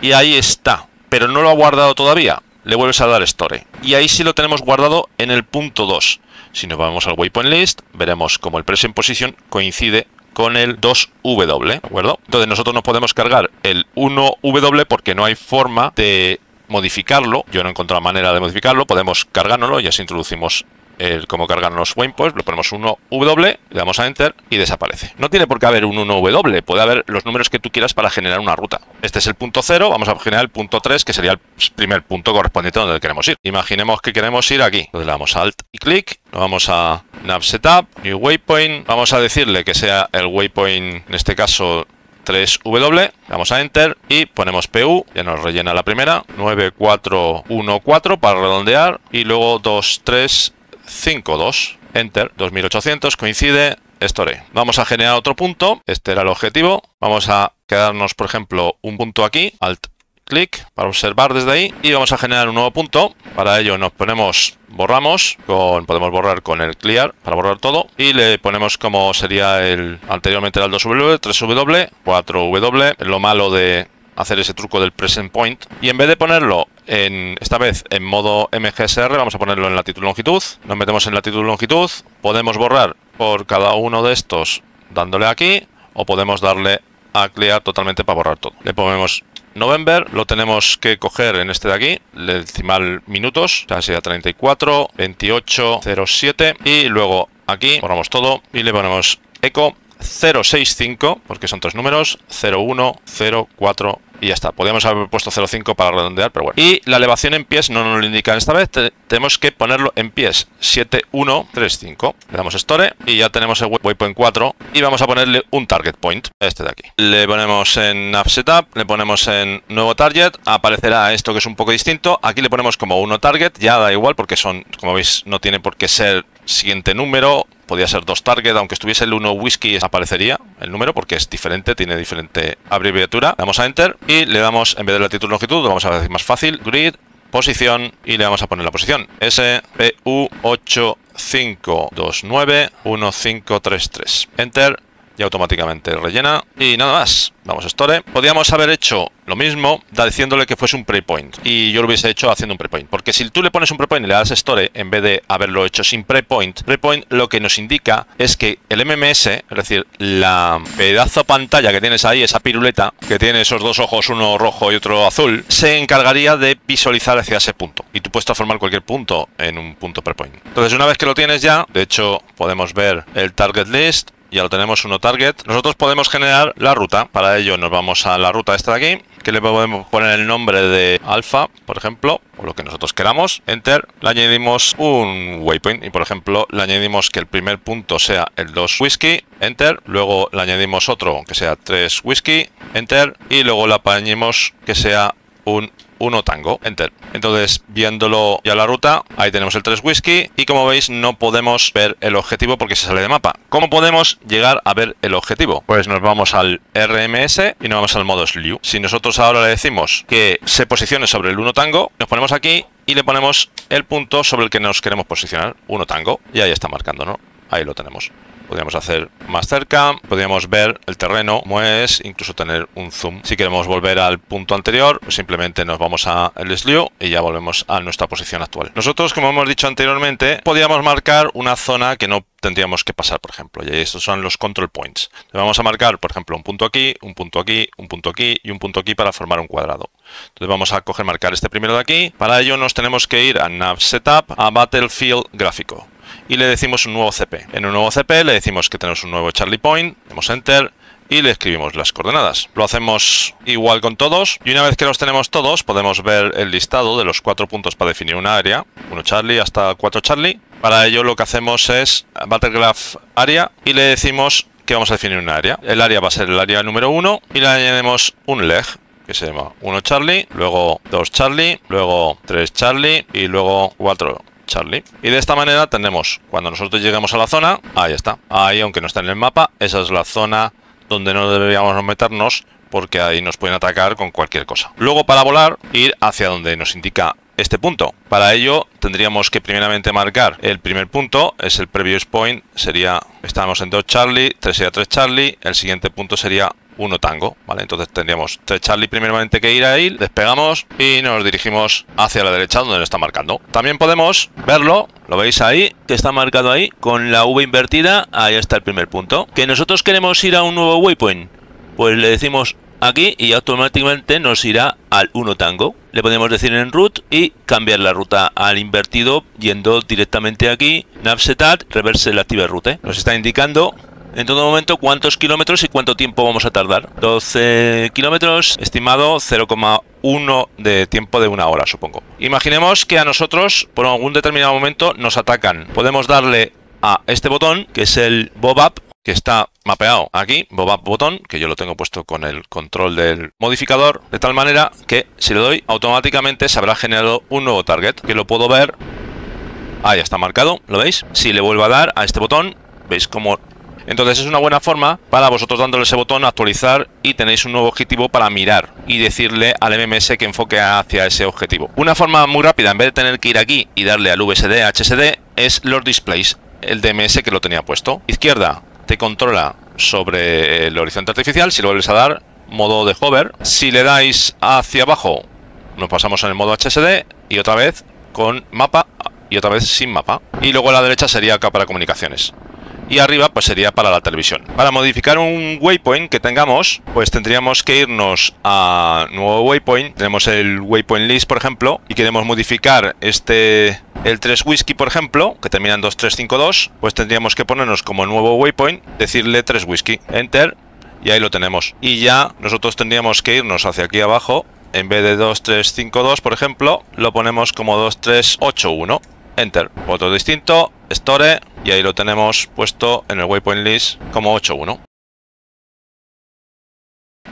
Y ahí está, pero no lo ha guardado todavía, le vuelves a dar Store. Y ahí sí lo tenemos guardado en el punto dos. Si nos vamos al Waypoint List, veremos como el Present Position coincide con el dos W, ¿de acuerdo? Entonces nosotros no podemos cargar el uno W porque no hay forma de modificarlo. Yo no he encontrado manera de modificarlo. Podemos cargárnoslo y así introducimos el cómo cargar los waypoints. Lo ponemos uno W, le damos a Enter y desaparece. No tiene por qué haber un uno W, puede haber los números que tú quieras para generar una ruta. Este es el punto cero, vamos a generar el punto tres, que sería el primer punto correspondiente a donde queremos ir. Imaginemos que queremos ir aquí. Entonces le damos Alt y clic, nos vamos a Nav Setup, New Waypoint, vamos a decirle que sea el waypoint, en este caso tres W, damos a Enter y ponemos P U, ya nos rellena la primera, nueve cuatro uno cuatro para redondear y luego dos tres cinco dos, Enter, dos mil ochocientos, coincide, Store. Vamos a generar otro punto, este era el objetivo, vamos a quedarnos por ejemplo un punto aquí, Alt clic para observar desde ahí y vamos a generar un nuevo punto. Para ello nos ponemos, borramos, con, podemos borrar con el clear para borrar todo y le ponemos como sería el anteriormente era el dos W, tres W, cuatro W, lo malo de hacer ese truco del present point, y en vez de ponerlo en esta vez en modo M G S R vamos a ponerlo en latitud longitud, nos metemos en latitud longitud, podemos borrar por cada uno de estos dándole aquí o podemos darle a clear totalmente para borrar todo. Le ponemos November, lo tenemos que coger en este de aquí, el decimal minutos, o sea, sería treinta y cuatro, veintiocho, cero siete y luego aquí borramos todo y le ponemos eco cero seis cinco, porque son tres números, cero uno, cero cuatro y ya está. Podríamos haber puesto cero cinco para redondear, pero bueno. Y la elevación en pies no nos lo indican esta vez, te tenemos que ponerlo en pies, siete uno tres cinco. Le damos Store y ya tenemos el waypoint cuatro y vamos a ponerle un target point, este de aquí. Le ponemos en Nav Setup, le ponemos en nuevo target, aparecerá esto que es un poco distinto. Aquí le ponemos como uno target, ya da igual porque son, como veis, no tiene por qué ser siguiente número. Podría ser dos target, aunque estuviese el uno whisky aparecería el número porque es diferente, tiene diferente abreviatura. Damos a Enter y le damos, en vez de latitud longitud, lo vamos a decir más fácil, grid, posición y le vamos a poner la posición. S P U ocho cinco dos nueve uno cinco tres tres. Enter. y automáticamente rellena. Y nada más, vamos a Store. Podríamos haber hecho lo mismo diciéndole que fuese un prepoint, y yo lo hubiese hecho haciendo un prepoint, porque si tú le pones un prepoint y le das Store en vez de haberlo hecho sin prepoint, prepoint lo que nos indica es que el M M S, es decir, la pedazo pantalla que tienes ahí, esa piruleta que tiene esos dos ojos, uno rojo y otro azul, se encargaría de visualizar hacia ese punto, y tú puedes transformar cualquier punto en un punto prepoint. Entonces, una vez que lo tienes ya, de hecho podemos ver el target list. Ya lo tenemos, uno target. Nosotros podemos generar la ruta. Para ello nos vamos a la ruta esta de aquí, que le podemos poner el nombre de alfa, por ejemplo, o lo que nosotros queramos. Enter. Le añadimos un waypoint y, por ejemplo, le añadimos que el primer punto sea el dos whisky. Enter. Luego le añadimos otro que sea tres whisky. Enter. Y luego le añadimos que sea un uno tango, enter. Entonces, viéndolo ya la ruta, ahí tenemos el tres whisky y, como veis, no podemos ver el objetivo porque se sale de mapa. ¿Cómo podemos llegar a ver el objetivo? Pues nos vamos al R M S y nos vamos al modo slew. Si nosotros ahora le decimos que se posicione sobre el uno tango, nos ponemos aquí y le ponemos el punto sobre el que nos queremos posicionar, uno tango, y ahí está marcando, ¿no? Ahí lo tenemos. Podríamos hacer más cerca, podríamos ver el terreno como es, incluso tener un zoom. Si queremos volver al punto anterior, pues simplemente nos vamos a el slew y ya volvemos a nuestra posición actual. Nosotros, como hemos dicho anteriormente, podíamos marcar una zona que no tendríamos que pasar, por ejemplo, y estos son los control points. Le vamos a marcar, por ejemplo, un punto aquí, un punto aquí, un punto aquí y un punto aquí para formar un cuadrado. Entonces vamos a coger, marcar este primero de aquí. Para ello nos tenemos que ir a Nav Setup, a Battlefield Gráfico, y le decimos un nuevo C P. En un nuevo C P le decimos que tenemos un nuevo Charlie Point, damos Enter y le escribimos las coordenadas. Lo hacemos igual con todos, y una vez que los tenemos todos, podemos ver el listado de los cuatro puntos para definir un área, uno Charlie hasta cuatro Charlie. Para ello lo que hacemos es Battlegraph Área y le decimos que vamos a definir un área. El área va a ser el área número uno y le añadimos un leg, que se llama uno Charlie, luego dos Charlie, luego tres Charlie y luego cuatro Charlie. Y de esta manera tenemos, cuando nosotros llegamos a la zona, ahí está, ahí aunque no está en el mapa, esa es la zona donde no deberíamos meternos porque ahí nos pueden atacar con cualquier cosa. Luego, para volar, ir hacia donde nos indica este punto. Para ello tendríamos que primeramente marcar el primer punto, es el previous point, sería, estamos en dos Charlie, tres sería tres Charlie, el siguiente punto sería uno tango, ¿vale? Entonces tendríamos tres Charlie primeramente que ir ahí, despegamos y nos dirigimos hacia la derecha donde lo está marcando. También podemos verlo, lo veis ahí, que está marcado ahí con la V invertida, ahí está el primer punto. Que nosotros queremos ir a un nuevo waypoint, pues le decimos aquí y automáticamente nos irá al uno tango. Le podemos decir en route y cambiar la ruta al invertido yendo directamente aquí, Nav Setup, Reverse la Active Route. Nos está indicando en todo momento cuántos kilómetros y cuánto tiempo vamos a tardar. doce kilómetros, estimado cero coma uno de tiempo de una hora, supongo. Imaginemos que a nosotros por algún determinado momento nos atacan. Podemos darle a este botón, que es el Bob Up, que está mapeado aquí, Bob Up botón, que yo lo tengo puesto con el control del modificador, de tal manera que si le doy, automáticamente se habrá generado un nuevo target, que lo puedo ver. Ahí está marcado, ¿lo veis? Si le vuelvo a dar a este botón, veis cómo. Entonces es una buena forma para vosotros, dándole ese botón, actualizar y tenéis un nuevo objetivo para mirar y decirle al M M S que enfoque hacia ese objetivo. Una forma muy rápida, en vez de tener que ir aquí y darle al V S D, H S D, es los displays, el D M S que lo tenía puesto. Izquierda te controla sobre el horizonte artificial, si lo vuelves a dar, modo de hover. Si le dais hacia abajo, nos pasamos en el modo H S D y otra vez con mapa y otra vez sin mapa. Y luego a la derecha sería acá para comunicaciones. Y arriba pues sería para la televisión. Para modificar un waypoint que tengamos, pues tendríamos que irnos a nuevo waypoint. Tenemos el waypoint list, por ejemplo, y queremos modificar este, el tres whisky, por ejemplo, que termina en dos tres cinco dos, pues tendríamos que ponernos como nuevo waypoint, decirle tres whisky, enter, y ahí lo tenemos. Y ya nosotros tendríamos que irnos hacia aquí abajo, en vez de dos tres cinco dos, por ejemplo, lo ponemos como dos tres ocho uno, enter, otro distinto, store, y ahí lo tenemos puesto en el waypoint list como ocho uno.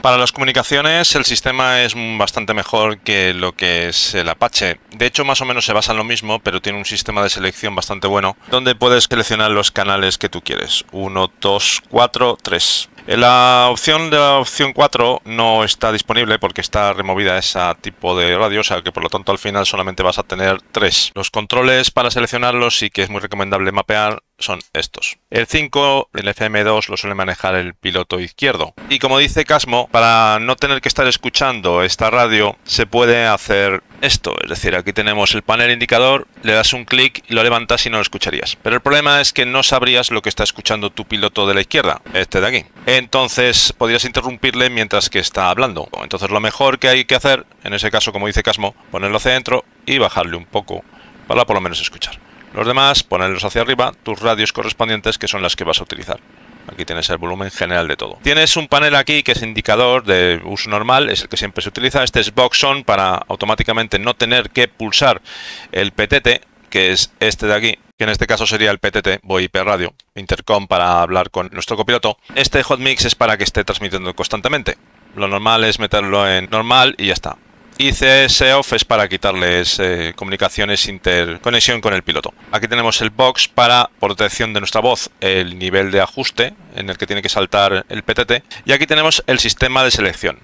Para las comunicaciones el sistema es bastante mejor que lo que es el Apache. De hecho, más o menos se basa en lo mismo, pero tiene un sistema de selección bastante bueno, donde puedes seleccionar los canales que tú quieres. uno, dos, cuatro, tres. La opción de la opción cuatro no está disponible porque está removida ese tipo de radio, o sea que por lo tanto al final solamente vas a tener tres. Los controles para seleccionarlos sí que es muy recomendable mapear. Son estos. El cinco, el F M dos, lo suele manejar el piloto izquierdo. Y como dice Casmo, para no tener que estar escuchando esta radio, se puede hacer esto. Es decir, aquí tenemos el panel indicador, le das un clic y lo levantas y no lo escucharías. Pero el problema es que no sabrías lo que está escuchando tu piloto de la izquierda, este de aquí. Entonces podrías interrumpirle mientras que está hablando. Entonces lo mejor que hay que hacer, en ese caso como dice Casmo, ponerlo hacia adentro y bajarle un poco para por lo menos escuchar. Los demás, ponerlos hacia arriba, tus radios correspondientes que son las que vas a utilizar. Aquí tienes el volumen general de todo. Tienes un panel aquí que es indicador de uso normal, es el que siempre se utiliza. Este es Box On para automáticamente no tener que pulsar el P T T, que es este de aquí, que en este caso sería el P T T, VoIP Radio, Intercom para hablar con nuestro copiloto. Este Hotmix es para que esté transmitiendo constantemente. Lo normal es meterlo en normal y ya está. Y C S Off es para quitarles eh, comunicaciones, interconexión con el piloto. Aquí tenemos el box para protección de nuestra voz, el nivel de ajuste en el que tiene que saltar el P T T. Y aquí tenemos el sistema de selección.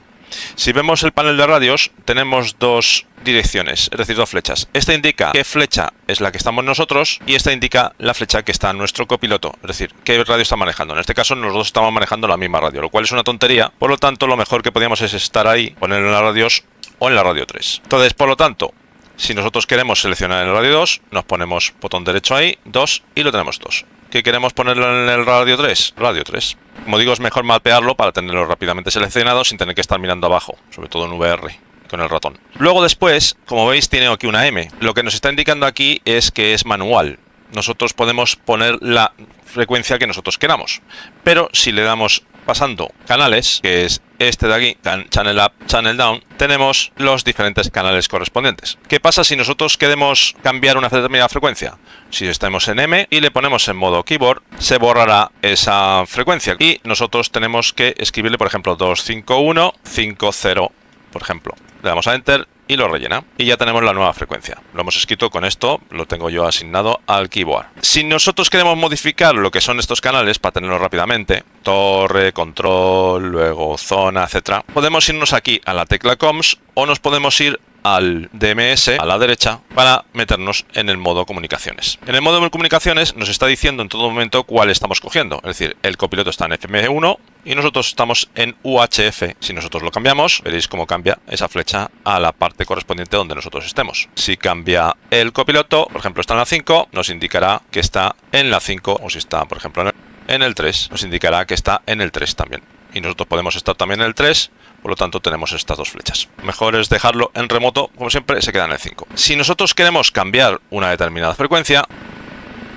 Si vemos el panel de radios, tenemos dos direcciones, es decir, dos flechas. Esta indica qué flecha es la que estamos nosotros y esta indica la flecha que está nuestro copiloto, es decir, qué radio está manejando. En este caso, nosotros estamos manejando la misma radio, lo cual es una tontería. Por lo tanto, lo mejor que podíamos es estar ahí, ponerlo en las radios o en la radio tres. Entonces, por lo tanto, si nosotros queremos seleccionar el radio dos, nos ponemos botón derecho ahí, dos, y lo tenemos dos. ¿Qué queremos ponerlo en el radio tres? Radio tres. Como digo, es mejor mapearlo para tenerlo rápidamente seleccionado sin tener que estar mirando abajo, sobre todo en V R con el ratón. Luego después, como veis, tiene aquí una M. Lo que nos está indicando aquí es que es manual. Nosotros podemos poner la frecuencia que nosotros queramos, pero si le damos pasando canales, que es este de aquí, Channel Up, Channel Down, tenemos los diferentes canales correspondientes. ¿Qué pasa si nosotros queremos cambiar una determinada frecuencia? Si estamos en M y le ponemos en modo keyboard, se borrará esa frecuencia y nosotros tenemos que escribirle, por ejemplo, doscientos cincuenta y uno cincuenta, por ejemplo. Le damos a Enter y lo rellena y ya tenemos la nueva frecuencia. Lo hemos escrito con esto, lo tengo yo asignado al keyboard. Si nosotros queremos modificar lo que son estos canales para tenerlo rápidamente, torre, control, luego zona, etcétera, podemos irnos aquí a la tecla comms o nos podemos ir al D M S a la derecha para meternos en el modo comunicaciones. En el modo de comunicaciones nos está diciendo en todo momento cuál estamos cogiendo, es decir, el copiloto está en F M uno y nosotros estamos en U H F. Si nosotros lo cambiamos, veréis cómo cambia esa flecha a la parte correspondiente donde nosotros estemos. Si cambia el copiloto, por ejemplo, está en la cinco, nos indicará que está en la cinco, o si está, por ejemplo, en el tres, nos indicará que está en el tres también. Y nosotros podemos estar también en el tres. Por lo tanto, tenemos estas dos flechas. Mejor es dejarlo en remoto, como siempre, se queda en el cinco. Si nosotros queremos cambiar una determinada frecuencia,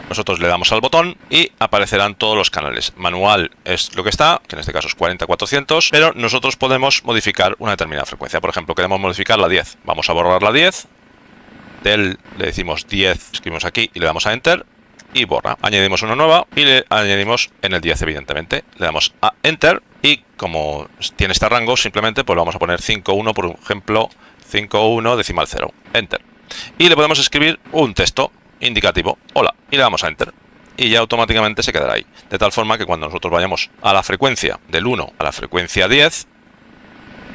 nosotros le damos al botón y aparecerán todos los canales. Manual es lo que está, que en este caso es cuarenta cuatrocientos, pero nosotros podemos modificar una determinada frecuencia. Por ejemplo, queremos modificar la diez. Vamos a borrar la diez. Del, le decimos diez, escribimos aquí y le damos a Enter y borra. Añadimos una nueva y le añadimos en el diez, evidentemente. Le damos a Enter. Y como tiene este rango, simplemente pues vamos a poner cincuenta y uno, por ejemplo, cincuenta y uno decimal cero. Enter. Y le podemos escribir un texto indicativo. Hola. Y le damos a Enter. Y ya automáticamente se quedará ahí. De tal forma que cuando nosotros vayamos a la frecuencia del uno a la frecuencia diez,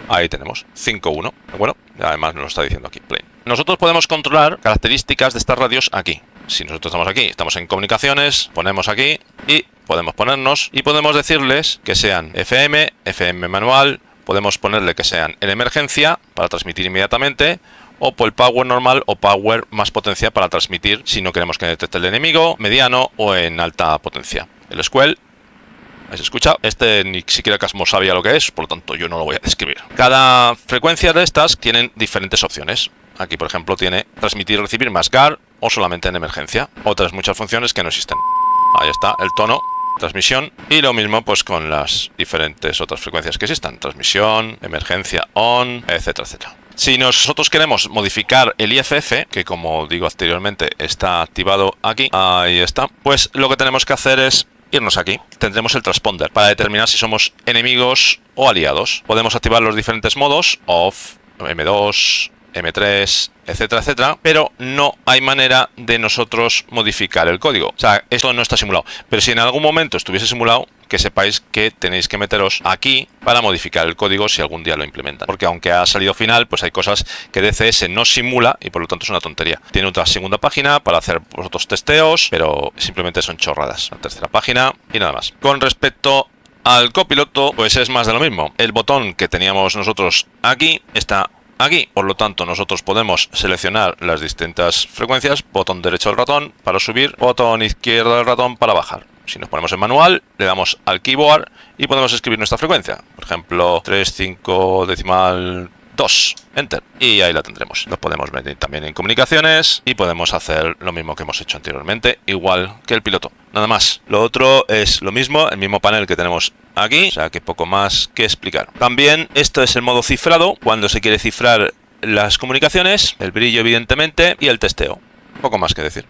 ahí tenemos cincuenta y uno. ¿De acuerdo? Además nos lo está diciendo aquí. Play. Nosotros podemos controlar características de estas radios aquí. Si nosotros estamos aquí, estamos en comunicaciones, ponemos aquí y podemos ponernos y podemos decirles que sean F M, F M manual, podemos ponerle que sean en emergencia para transmitir inmediatamente o por el power normal o power más potencia para transmitir si no queremos que detecte el enemigo, mediano o en alta potencia. El squel, ¿se escucha? Este ni siquiera Casmo sabía lo que es, por lo tanto yo no lo voy a describir. Cada frecuencia de estas tienen diferentes opciones. Aquí, por ejemplo, tiene transmitir, recibir, mascar o solamente en emergencia. Otras muchas funciones que no existen. Ahí está el tono, transmisión y lo mismo pues con las diferentes otras frecuencias que existan. Transmisión, emergencia, on, etcétera, etcétera. Si nosotros queremos modificar el I F F, que como digo anteriormente está activado aquí, ahí está, pues lo que tenemos que hacer es irnos aquí. Tendremos el transponder para determinar si somos enemigos o aliados. Podemos activar los diferentes modos, off, M dos, M tres, etcétera, etcétera, pero no hay manera de nosotros modificar el código. O sea, esto no está simulado. Pero si en algún momento estuviese simulado, que sepáis que tenéis que meteros aquí para modificar el código si algún día lo implementan. Porque aunque ha salido final, pues hay cosas que D C S no simula y por lo tanto es una tontería. Tiene otra segunda página para hacer otros testeos, pero simplemente son chorradas. La tercera página y nada más. Con respecto al copiloto, pues es más de lo mismo. El botón que teníamos nosotros aquí está aquí, por lo tanto nosotros podemos seleccionar las distintas frecuencias, botón derecho del ratón para subir, botón izquierdo del ratón para bajar. Si nos ponemos en manual, le damos al keyboard y podemos escribir nuestra frecuencia, por ejemplo tres, cinco, decimal, dos, enter, y ahí la tendremos. Nos podemos meter también en comunicaciones y podemos hacer lo mismo que hemos hecho anteriormente, igual que el piloto, nada más. Lo otro es lo mismo, el mismo panel que tenemos aquí, o sea que poco más que explicar. También esto es el modo cifrado, cuando se quiere cifrar las comunicaciones, el brillo evidentemente y el testeo, poco más que decir.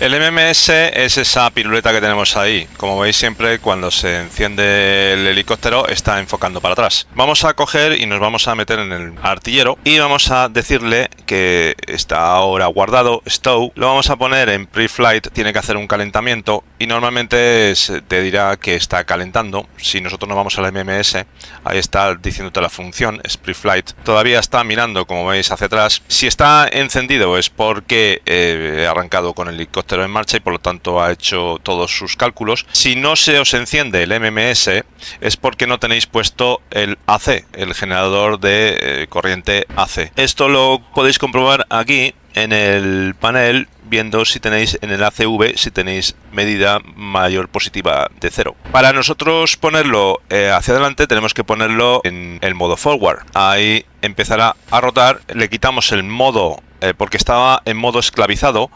El M M S es esa piruleta que tenemos ahí. Como veis, siempre cuando se enciende el helicóptero está enfocando para atrás. Vamos a coger y nos vamos a meter en el artillero y vamos a decirle que está ahora guardado, stow. Lo vamos a poner en pre-flight, tiene que hacer un calentamiento y normalmente te dirá que está calentando. Si nosotros nos vamos al M M S, ahí está diciéndote la función, es pre-flight. Todavía está mirando, como veis, hacia atrás. Si está encendido es porque eh, he arrancado con el helicóptero en marcha y por lo tanto ha hecho todos sus cálculos. Si no se os enciende el M M S es porque no tenéis puesto el A C, el generador de eh, corriente A C. Esto lo podéis comprobar aquí en el panel, viendo si tenéis en el A C V, si tenéis medida mayor positiva de cero. Para nosotros ponerlo eh, hacia adelante tenemos que ponerlo en el modo forward. Ahí empezará a rotar, le quitamos el modo eh, porque estaba en modo esclavizado,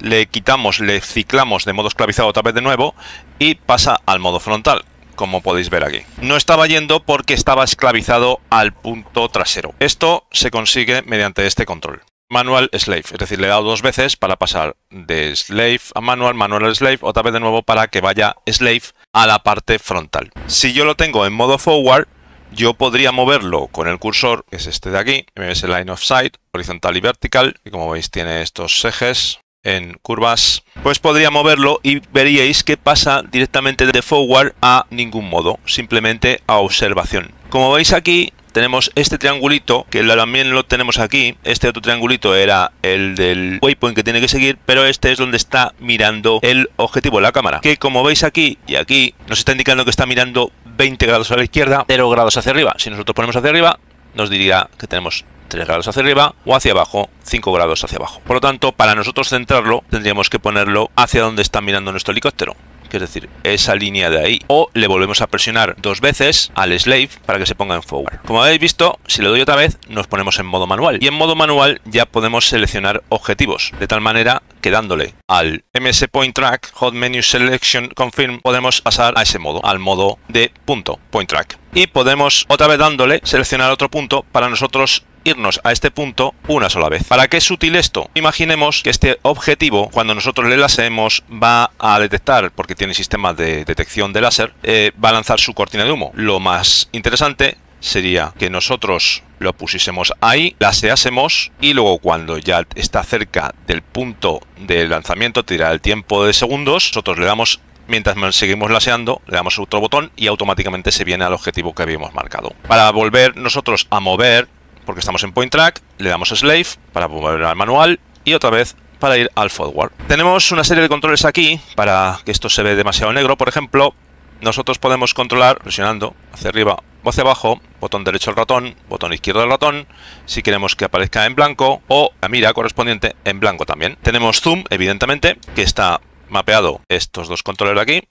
le quitamos, le ciclamos de modo esclavizado otra vez de nuevo y pasa al modo frontal. Como podéis ver aquí, no estaba yendo porque estaba esclavizado al punto trasero. Esto se consigue mediante este control. Manual slave, es decir, le he dado dos veces para pasar de slave a manual, manual a slave, otra vez de nuevo para que vaya slave a la parte frontal. Si yo lo tengo en modo forward, yo podría moverlo con el cursor, que es este de aquí, M M S line of sight, horizontal y vertical, y como veis tiene estos ejes en curvas, pues podría moverlo y veríais que pasa directamente de forward a ningún modo, simplemente a observación. Como veis aquí, tenemos este triangulito, que también lo tenemos aquí. Este otro triangulito era el del waypoint que tiene que seguir, pero este es donde está mirando el objetivo de la cámara, que como veis aquí y aquí, nos está indicando que está mirando veinte grados a la izquierda, cero grados hacia arriba. Si nosotros ponemos hacia arriba, nos diría que tenemos tres grados hacia arriba o hacia abajo, cinco grados hacia abajo. Por lo tanto, para nosotros centrarlo, tendríamos que ponerlo hacia donde está mirando nuestro helicóptero, que es decir, esa línea de ahí, o le volvemos a presionar dos veces al slave para que se ponga en forward. Como habéis visto, si le doy otra vez, nos ponemos en modo manual, y en modo manual ya podemos seleccionar objetivos, de tal manera que dándole al M S Point Track, Hot Menu Selection Confirm, podemos pasar a ese modo, al modo de punto, Point Track, y podemos otra vez dándole seleccionar otro punto para nosotros irnos a este punto una sola vez. ¿Para qué es útil esto? Imaginemos que este objetivo, cuando nosotros le laseemos, va a detectar, porque tiene sistemas de detección de láser, eh, va a lanzar su cortina de humo. Lo más interesante sería que nosotros lo pusiésemos ahí, laseásemos y luego cuando ya está cerca del punto de lanzamiento, tirará el tiempo de segundos, nosotros le damos, mientras seguimos laseando, le damos otro botón y automáticamente se viene al objetivo que habíamos marcado. Para volver nosotros a mover, porque estamos en Point Track, le damos Slave para volver al manual y otra vez para ir al Forward. Tenemos una serie de controles aquí, para que esto se vea demasiado negro, por ejemplo, nosotros podemos controlar presionando hacia arriba o hacia abajo, botón derecho del ratón, botón izquierdo del ratón, si queremos que aparezca en blanco o la mira correspondiente en blanco también. Tenemos Zoom, evidentemente, que está mapeado estos dos controles de aquí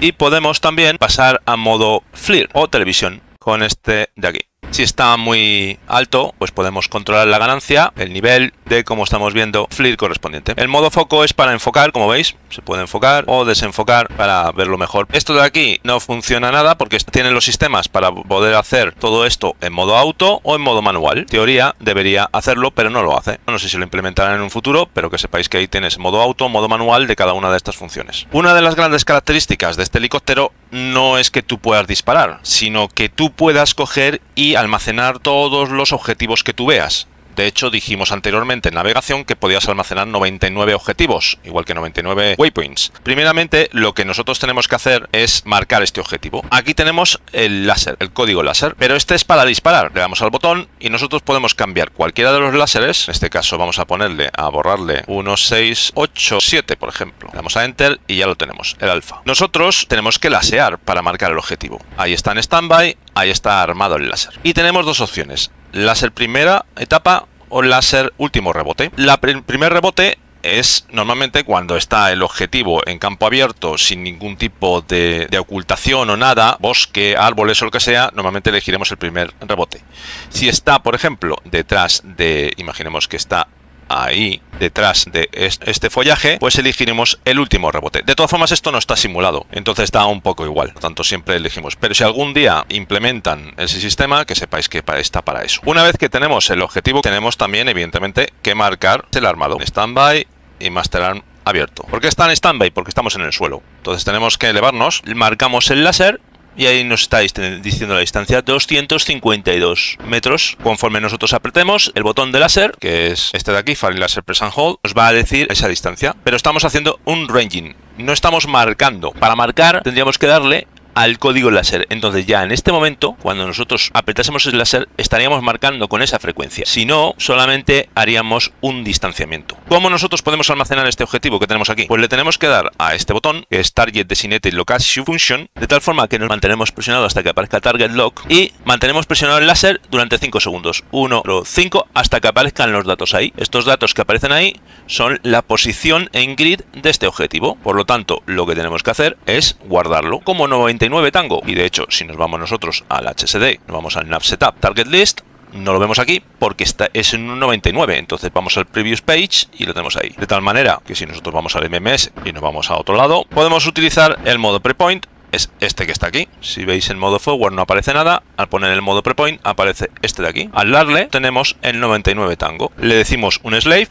y podemos también pasar a modo FLIR o televisión con este de aquí. Si está muy alto, pues podemos controlar la ganancia, el nivel de, como estamos viendo, FLIR correspondiente. El modo foco es para enfocar, como veis, se puede enfocar o desenfocar para verlo mejor. Esto de aquí no funciona nada porque tienen los sistemas para poder hacer todo esto en modo auto o en modo manual. En teoría debería hacerlo, pero no lo hace. No sé si lo implementarán en un futuro, pero que sepáis que ahí tienes modo auto, modo manual de cada una de estas funciones. Una de las grandes características de este helicóptero no es que tú puedas disparar, sino que tú puedas coger y almacenar todos los objetivos que tú veas. De hecho, dijimos anteriormente en navegación que podías almacenar noventa y nueve objetivos, igual que noventa y nueve waypoints. Primeramente, lo que nosotros tenemos que hacer es marcar este objetivo. Aquí tenemos el láser, el código láser, pero este es para disparar. Le damos al botón y nosotros podemos cambiar cualquiera de los láseres. En este caso vamos a ponerle, a borrarle uno seis ocho siete, por ejemplo. Le damos a Enter y ya lo tenemos, el alfa. Nosotros tenemos que lasear para marcar el objetivo. Ahí está en Standby, ahí está armado el láser. Y tenemos dos opciones. Láser primera etapa o láser último rebote. La pr- primer rebote es normalmente cuando está el objetivo en campo abierto sin ningún tipo de, de ocultación o nada, bosque, árboles o lo que sea, normalmente elegiremos el primer rebote. Si está, por ejemplo, detrás de, imaginemos que está ahí detrás de este follaje, pues elegiremos el último rebote. De todas formas, esto no está simulado, entonces da un poco igual, por lo tanto siempre elegimos. Pero si algún día implementan ese sistema, que sepáis que está para eso. Una vez que tenemos el objetivo, tenemos también evidentemente que marcar el armado. Standby y Master Arm abierto. ¿Por qué está en Standby? Porque estamos en el suelo. Entonces tenemos que elevarnos, marcamos el láser. Y ahí nos está diciendo la distancia, doscientos cincuenta y dos metros. Conforme nosotros apretemos el botón de láser, que es este de aquí, Fire Laser Press and Hold, nos va a decir esa distancia. Pero estamos haciendo un ranging, no estamos marcando. Para marcar tendríamos que darle al código láser. Entonces ya en este momento, cuando nosotros apretásemos el láser, estaríamos marcando con esa frecuencia. Si no, solamente haríamos un distanciamiento. ¿Cómo nosotros podemos almacenar este objetivo que tenemos aquí? Pues le tenemos que dar a este botón, que es Target Designated Location Function, de tal forma que nos mantenemos presionado hasta que aparezca Target Lock y mantenemos presionado el láser durante cinco segundos. uno, cinco, hasta que aparezcan los datos ahí. Estos datos que aparecen ahí son la posición en grid de este objetivo. Por lo tanto, lo que tenemos que hacer es guardarlo como noventa y nueve tango. Y de hecho, si nos vamos nosotros al H S D, nos vamos al Nav Setup Target List, no lo vemos aquí porque está, es en un noventa y nueve. Entonces vamos al Previous Page y lo tenemos ahí. De tal manera que si nosotros vamos al M M S y nos vamos a otro lado, podemos utilizar el modo Prepoint. Es este que está aquí. Si veis en modo forward no aparece nada. Al poner el modo Prepoint aparece este de aquí. Al darle tenemos el noventa y nueve tango. Le decimos un slave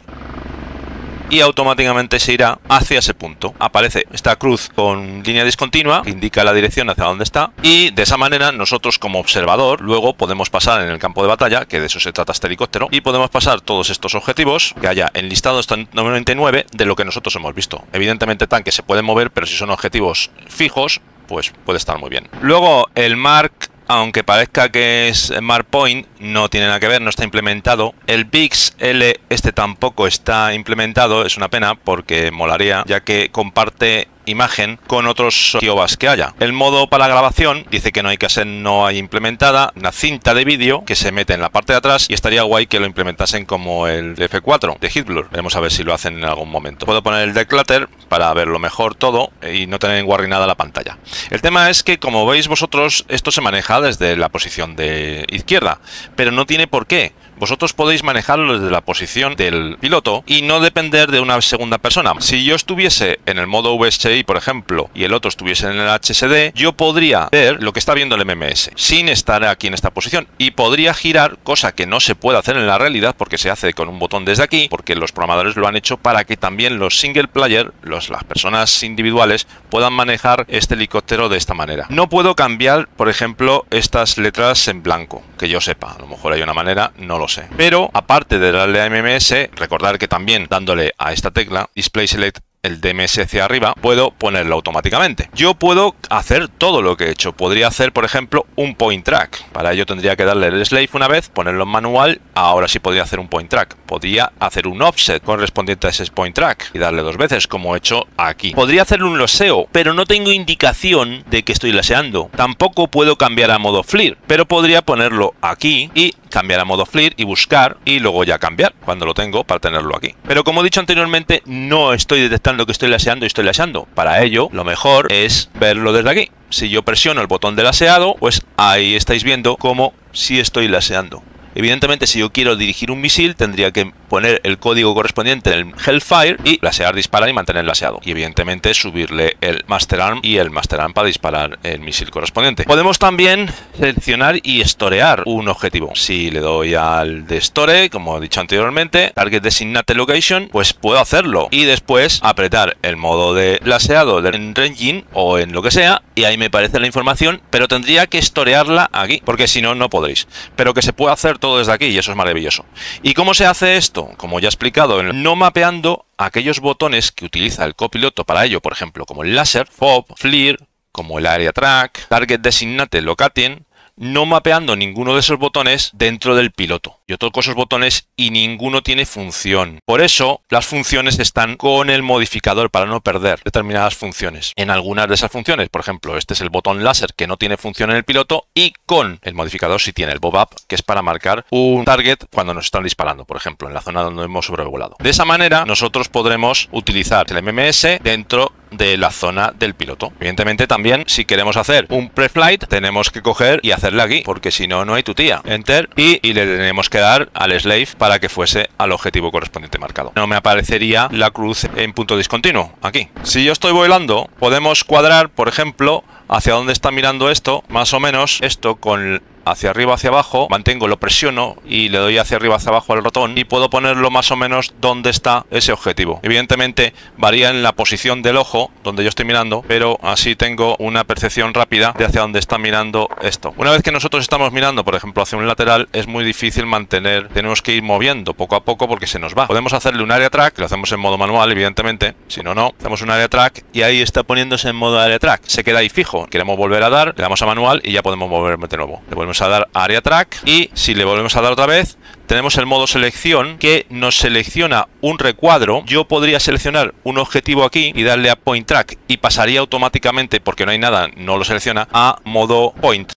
y automáticamente se irá hacia ese punto. Aparece esta cruz con línea discontinua que indica la dirección hacia donde está, y de esa manera nosotros como observador luego podemos pasar en el campo de batalla, que de eso se trata este helicóptero, y podemos pasar todos estos objetivos que haya enlistado hasta noventa y nueve de lo que nosotros hemos visto. Evidentemente tanques se pueden mover, pero si son objetivos fijos, pues puede estar muy bien. Luego el Mark, aunque parezca que es Mark Point, no tiene nada que ver, no está implementado. El Bix L, este tampoco está implementado, es una pena porque molaría, ya que comparte imagen con otros Kiowas que haya. El modo para grabación dice que no hay que hacer, no hay implementada una cinta de vídeo que se mete en la parte de atrás, y estaría guay que lo implementasen como el F cuatro de HitBlur. Veremos a ver si lo hacen en algún momento. Puedo poner el declutter para verlo mejor todo y no tener enguarrinada la pantalla. El tema es que, como veis vosotros, esto se maneja desde la posición de izquierda, pero no tiene por qué. Vosotros podéis manejarlo desde la posición del piloto y no depender de una segunda persona. Si yo estuviese en el modo V H I, por ejemplo, y el otro estuviese en el H S D, yo podría ver lo que está viendo el M M S sin estar aquí en esta posición, y podría girar, cosa que no se puede hacer en la realidad porque se hace con un botón desde aquí, porque los programadores lo han hecho para que también los single player, los, las personas individuales, puedan manejar este helicóptero de esta manera. No puedo cambiar, por ejemplo, estas letras en blanco, que yo sepa. A lo mejor hay una manera, no lo sé. Pero aparte de darle a M M S, recordar que también dándole a esta tecla Display Select el D M S hacia arriba, puedo ponerlo automáticamente. Yo puedo hacer todo lo que he hecho. Podría hacer, por ejemplo, un point track. Para ello tendría que darle el slave una vez, ponerlo en manual. Ahora sí podría hacer un point track. Podría hacer un offset correspondiente a ese point track y darle dos veces, como he hecho aquí. Podría hacer un laseo, pero no tengo indicación de que estoy laseando. Tampoco puedo cambiar a modo FLIR, pero podría ponerlo aquí y cambiar a modo FLIR y buscar, y luego ya cambiar cuando lo tengo para tenerlo aquí. Pero como he dicho anteriormente, no estoy detectando que estoy laseando y estoy laseando. Para ello, lo mejor es verlo desde aquí. Si yo presiono el botón de laseado, pues ahí estáis viendo cómo sí estoy laseando. Evidentemente, si yo quiero dirigir un misil, tendría que poner el código correspondiente en el Hellfire y lasear, disparar y mantener laseado. Y evidentemente subirle el Master Arm y el Master Arm para disparar el misil correspondiente. Podemos también seleccionar y estorear un objetivo. Si le doy al de store, como he dicho anteriormente, Target Designated Location, pues puedo hacerlo. Y después apretar el modo de laseado en Ranging o en lo que sea. Y ahí me aparece la información, pero tendría que estorearla aquí, porque si no, no podréis. Pero que se puede hacer todo desde aquí y eso es maravilloso. ¿Y cómo se hace esto? Como ya he explicado, no mapeando aquellos botones que utiliza el copiloto para ello, por ejemplo, como el láser, F O B, F L I R, como el Area Track, Target Designated Location, no mapeando ninguno de esos botones dentro del piloto. Yo toco esos botones y ninguno tiene función. Por eso las funciones están con el modificador para no perder determinadas funciones. En algunas de esas funciones, por ejemplo, este es el botón láser que no tiene función en el piloto y con el modificador sí tiene el bob-up, que es para marcar un target cuando nos están disparando, por ejemplo, en la zona donde hemos sobrevolado. De esa manera nosotros podremos utilizar el M M S dentro de la zona del piloto. Evidentemente también, si queremos hacer un pre-flight, tenemos que coger y hacerle aquí, porque si no, no hay tutía. Enter y, y le tenemos que dar al slave para que fuese al objetivo correspondiente marcado. No me aparecería la cruz en punto discontinuo aquí. Si yo estoy volando, podemos cuadrar, por ejemplo, hacia dónde está mirando esto, más o menos esto con hacia arriba, hacia abajo, mantengo, lo presiono y le doy hacia arriba, hacia abajo al ratón y puedo ponerlo más o menos donde está ese objetivo. Evidentemente varía en la posición del ojo donde yo estoy mirando, pero así tengo una percepción rápida de hacia dónde está mirando esto. Una vez que nosotros estamos mirando, por ejemplo, hacia un lateral, es muy difícil mantener, tenemos que ir moviendo poco a poco porque se nos va. Podemos hacerle un área track, lo hacemos en modo manual, evidentemente, si no, no. Hacemos un área track y ahí está poniéndose en modo área track, se queda ahí fijo. Queremos volver a dar, le damos a manual y ya podemos moverme de nuevo. Le a dar área track y si le volvemos a dar otra vez tenemos el modo selección que nos selecciona un recuadro. Yo podría seleccionar un objetivo aquí y darle a point track y pasaría automáticamente, porque no hay nada, no lo selecciona, a modo point.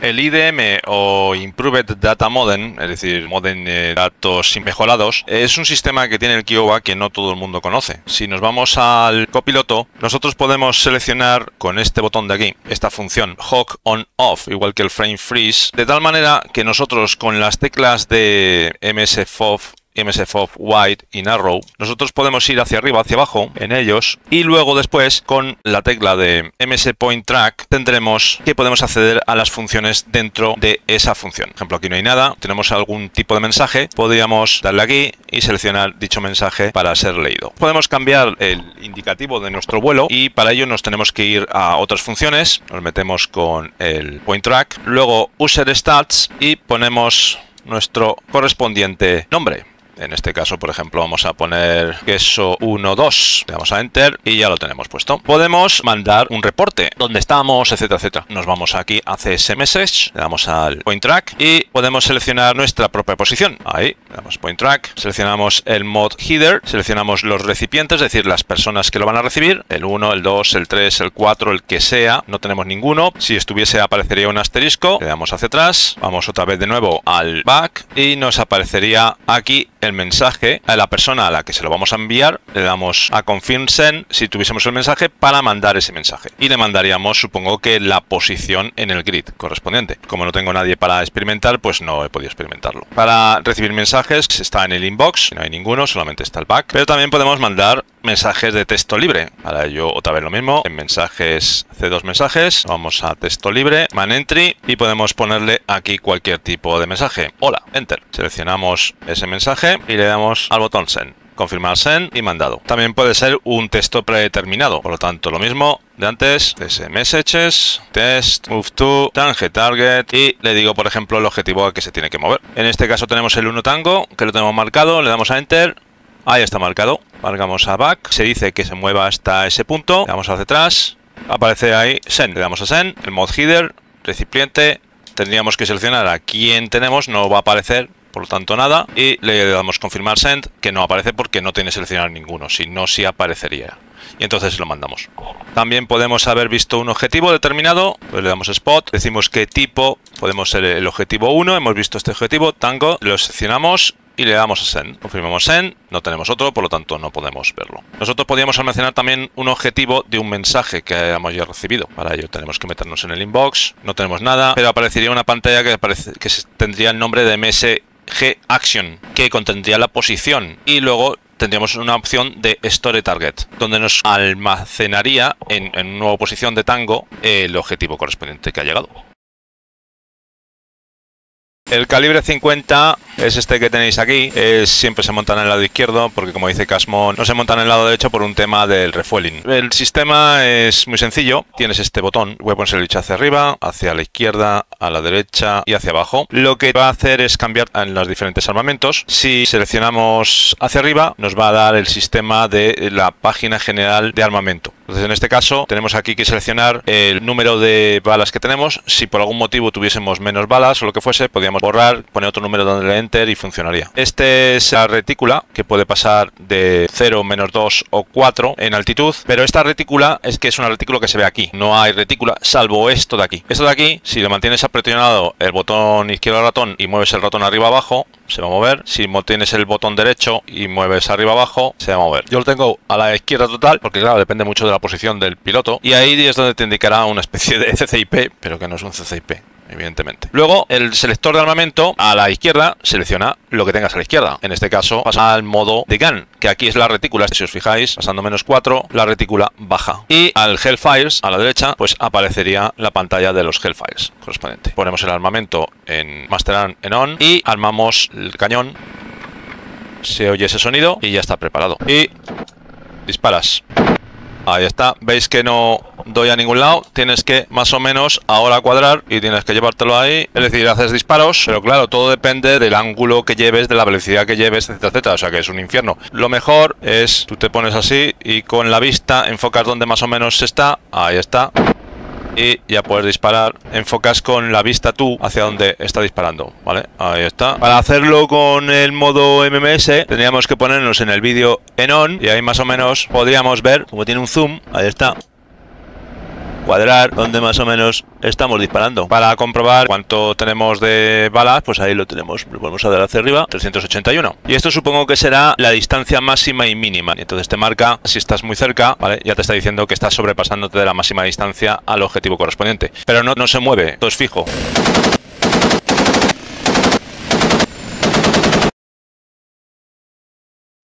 El I D M o Improved Data Modem, es decir, modem de datos mejorados, es un sistema que tiene el Kiowa que no todo el mundo conoce. Si nos vamos al copiloto, nosotros podemos seleccionar con este botón de aquí, esta función Hawk on Off, igual que el Frame Freeze, de tal manera que nosotros con las teclas de M S F O V, M S F O V, Wide y Narrow, nosotros podemos ir hacia arriba, hacia abajo en ellos y luego después con la tecla de M S Point Track tendremos que podemos acceder a las funciones dentro de esa función. Por ejemplo, aquí no hay nada, tenemos algún tipo de mensaje, podríamos darle aquí y seleccionar dicho mensaje para ser leído. Podemos cambiar el indicativo de nuestro vuelo y para ello nos tenemos que ir a otras funciones, nos metemos con el Point Track, luego User Stats y ponemos nuestro correspondiente nombre. En este caso, por ejemplo, vamos a poner queso uno dos, le damos a Enter y ya lo tenemos puesto. Podemos mandar un reporte, donde estamos, etcétera, etcétera. Nos vamos aquí a C S Message, le damos al Point Track y podemos seleccionar nuestra propia posición. Ahí, le damos Point Track, seleccionamos el Mod Header, seleccionamos los recipientes, es decir, las personas que lo van a recibir, el uno, el dos, el tres, el cuatro, el que sea, no tenemos ninguno. Si estuviese aparecería un asterisco, le damos hacia atrás, vamos otra vez de nuevo al Back y nos aparecería aquí el mensaje a la persona a la que se lo vamos a enviar, le damos a Confirm Send si tuviésemos el mensaje para mandar ese mensaje y le mandaríamos, supongo que la posición en el grid correspondiente. Como no tengo nadie para experimentar, pues no he podido experimentarlo. Para recibir mensajes está en el inbox, no hay ninguno, solamente está el back, pero también podemos mandar mensajes de texto libre. Para ello otra vez lo mismo, en mensajes C dos mensajes, vamos a texto libre, man entry y podemos ponerle aquí cualquier tipo de mensaje. Hola, Enter, seleccionamos ese mensaje y le damos al botón Send, confirmar Send y mandado. También puede ser un texto predeterminado, por lo tanto lo mismo de antes, S Messages, Test, Move to, Tange Target y le digo, por ejemplo, el objetivo al que se tiene que mover. En este caso tenemos el uno Tango, que lo tenemos marcado, le damos a Enter, ahí está marcado, marcamos a Back, se dice que se mueva hasta ese punto, le damos hacia atrás, aparece ahí Send, le damos a Send, el Mod Header, recipiente, tendríamos que seleccionar a quién tenemos, no va a aparecer, por lo tanto nada, y le damos confirmar send, que no aparece porque no tiene seleccionado ninguno, si no, sí aparecería. Y entonces lo mandamos. También podemos haber visto un objetivo determinado, pues le damos spot, decimos qué tipo, podemos ser el objetivo uno, hemos visto este objetivo, tango, lo seleccionamos y le damos a Send. Confirmamos Send, no tenemos otro, por lo tanto no podemos verlo. Nosotros podíamos almacenar también un objetivo de un mensaje que hayamos ya recibido. Para ello tenemos que meternos en el inbox, no tenemos nada, pero aparecería una pantalla que, aparece, que tendría el nombre de M S G Action, que contendría la posición, y luego tendríamos una opción de Store Target, donde nos almacenaría en, en una nueva posición de tango el objetivo correspondiente que ha llegado. El calibre cincuenta es este que tenéis aquí, eh, siempre se montan en el lado izquierdo porque, como dice Casmo, no se montan en el lado derecho por un tema del refueling. El sistema es muy sencillo, tienes este botón, weapon switch hacia arriba, hacia la izquierda, a la derecha y hacia abajo. Lo que va a hacer es cambiar en los diferentes armamentos. Si seleccionamos hacia arriba nos va a dar el sistema de la página general de armamento. Entonces en este caso tenemos aquí que seleccionar el número de balas que tenemos. Si por algún motivo tuviésemos menos balas o lo que fuese, podríamos borrar, poner otro número donde le enter y funcionaría. Este es la retícula, que puede pasar de cero, menos dos o cuatro en altitud, pero esta retícula es que es una retícula que se ve aquí. No hay retícula salvo esto de aquí. Esto de aquí, si lo mantienes presionado el botón izquierdo del ratón y mueves el ratón arriba abajo, se va a mover. Si mantienes el botón derecho y mueves arriba abajo, se va a mover. Yo lo tengo a la izquierda total, porque claro, depende mucho de la posición del piloto, y ahí es donde te indicará una especie de C C I P, pero que no es un C C I P. Evidentemente. Luego, el selector de armamento a la izquierda selecciona lo que tengas a la izquierda. En este caso, pasa al modo de gun, que aquí es la retícula. Si os fijáis, pasando menos cuatro, la retícula baja. Y al Hellfires, a la derecha, pues aparecería la pantalla de los Hellfires correspondiente. Ponemos el armamento en Master Arm en On y armamos el cañón. Se oye ese sonido y ya está preparado. Y disparas. Ahí está, veis que no doy a ningún lado, tienes que más o menos ahora cuadrar y tienes que llevártelo ahí, es decir, haces disparos, pero claro, todo depende del ángulo que lleves, de la velocidad que lleves, etcétera, etcétera, o sea que es un infierno. Lo mejor es, tú te pones así y con la vista enfocas donde más o menos está, ahí está, y ya puedes disparar, enfocas con la vista tú hacia donde está disparando, ¿vale? Ahí está. Para hacerlo con el modo M M S tendríamos que ponernos en el vídeo en on y ahí más o menos podríamos ver, como tiene un zoom, ahí está, cuadrar donde más o menos estamos disparando. Para comprobar cuánto tenemos de balas, pues ahí lo tenemos, lo vamos a dar hacia arriba, trescientos ochenta y uno. Y esto supongo que será la distancia máxima y mínima. Y entonces te marca si estás muy cerca, ¿vale? Ya te está diciendo que estás sobrepasándote de la máxima distancia al objetivo correspondiente. Pero no, no se mueve, esto es fijo.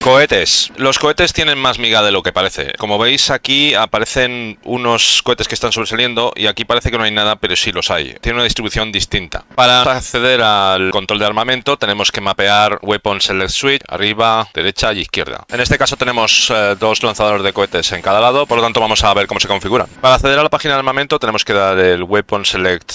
Cohetes. Los cohetes tienen más miga de lo que parece. Como veis aquí aparecen unos cohetes que están sobresaliendo y aquí parece que no hay nada, pero sí los hay. Tiene una distribución distinta. Para acceder al control de armamento tenemos que mapear Weapon Select Switch, arriba, derecha y izquierda. En este caso tenemos eh, dos lanzadores de cohetes en cada lado, por lo tanto vamos a ver cómo se configuran. Para acceder a la página de armamento tenemos que dar el Weapon Select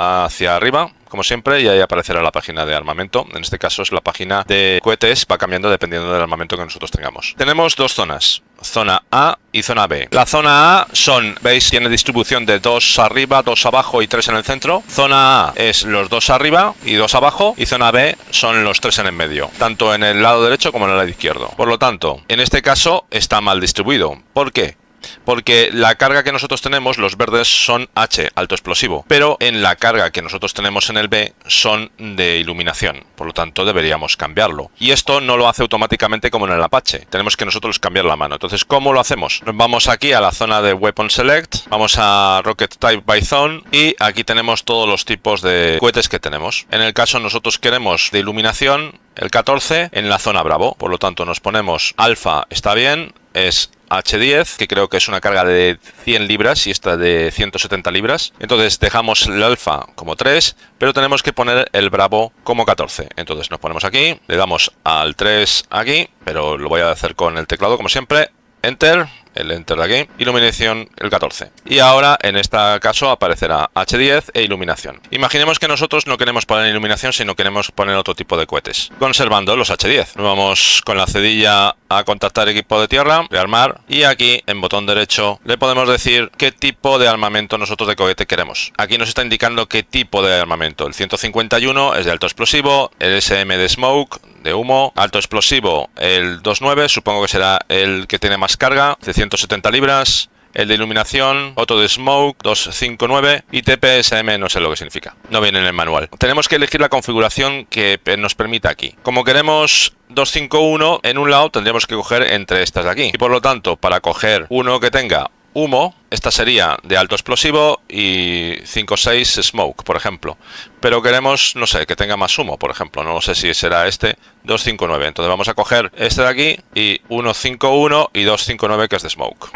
hacia arriba, como siempre, y ahí aparecerá la página de armamento. En este caso es la página de cohetes, va cambiando dependiendo del armamento que nosotros tengamos. Tenemos dos zonas, zona A y zona B. La zona A son, veis, tiene distribución de dos arriba, dos abajo y tres en el centro. Zona A es los dos arriba y dos abajo, y zona B son los tres en el medio, tanto en el lado derecho como en el lado izquierdo. Por lo tanto, en este caso está mal distribuido. ¿Por qué? Porque la carga que nosotros tenemos, los verdes son H, alto explosivo, pero en la carga que nosotros tenemos en el B son de iluminación, por lo tanto deberíamos cambiarlo. Y esto no lo hace automáticamente como en el Apache, tenemos que nosotros cambiar la mano. Entonces, ¿cómo lo hacemos? Nos vamos aquí a la zona de Weapon Select, vamos a Rocket Type by Zone y aquí tenemos todos los tipos de cohetes que tenemos. En el caso nosotros queremos de iluminación el catorce en la zona Bravo, por lo tanto nos ponemos alfa, está bien, es H diez, que creo que es una carga de cien libras y esta de ciento setenta libras. Entonces dejamos el alfa como tres, pero tenemos que poner el bravo como catorce. Entonces nos ponemos aquí, le damos al tres aquí, pero lo voy a hacer con el teclado como siempre. Enter, el enter de aquí, iluminación el catorce. Y ahora en este caso aparecerá H diez e iluminación. Imaginemos que nosotros no queremos poner iluminación, sino queremos poner otro tipo de cohetes, conservando los H diez. Vamos con la cedilla a contactar equipo de tierra, rearmar, y aquí en botón derecho le podemos decir qué tipo de armamento nosotros de cohete queremos. Aquí nos está indicando qué tipo de armamento. El ciento cincuenta y uno es de alto explosivo, el S M de smoke, de humo, alto explosivo el veintinueve, supongo que será el que tiene más carga, de ciento setenta libras, el de iluminación, otro de smoke, doscientos cincuenta y nueve y T P S M, no sé lo que significa, no viene en el manual. Tenemos que elegir la configuración que nos permita aquí. Como queremos doscientos cincuenta y uno en un lado, tendríamos que coger entre estas de aquí. Y por lo tanto, para coger uno que tenga humo, esta sería de alto explosivo y cinco seis smoke, por ejemplo. Pero queremos, no sé, que tenga más humo, por ejemplo. No sé si será este doscientos cincuenta y nueve. Entonces vamos a coger este de aquí y ciento cincuenta y uno y doscientos cincuenta y nueve, que es de smoke.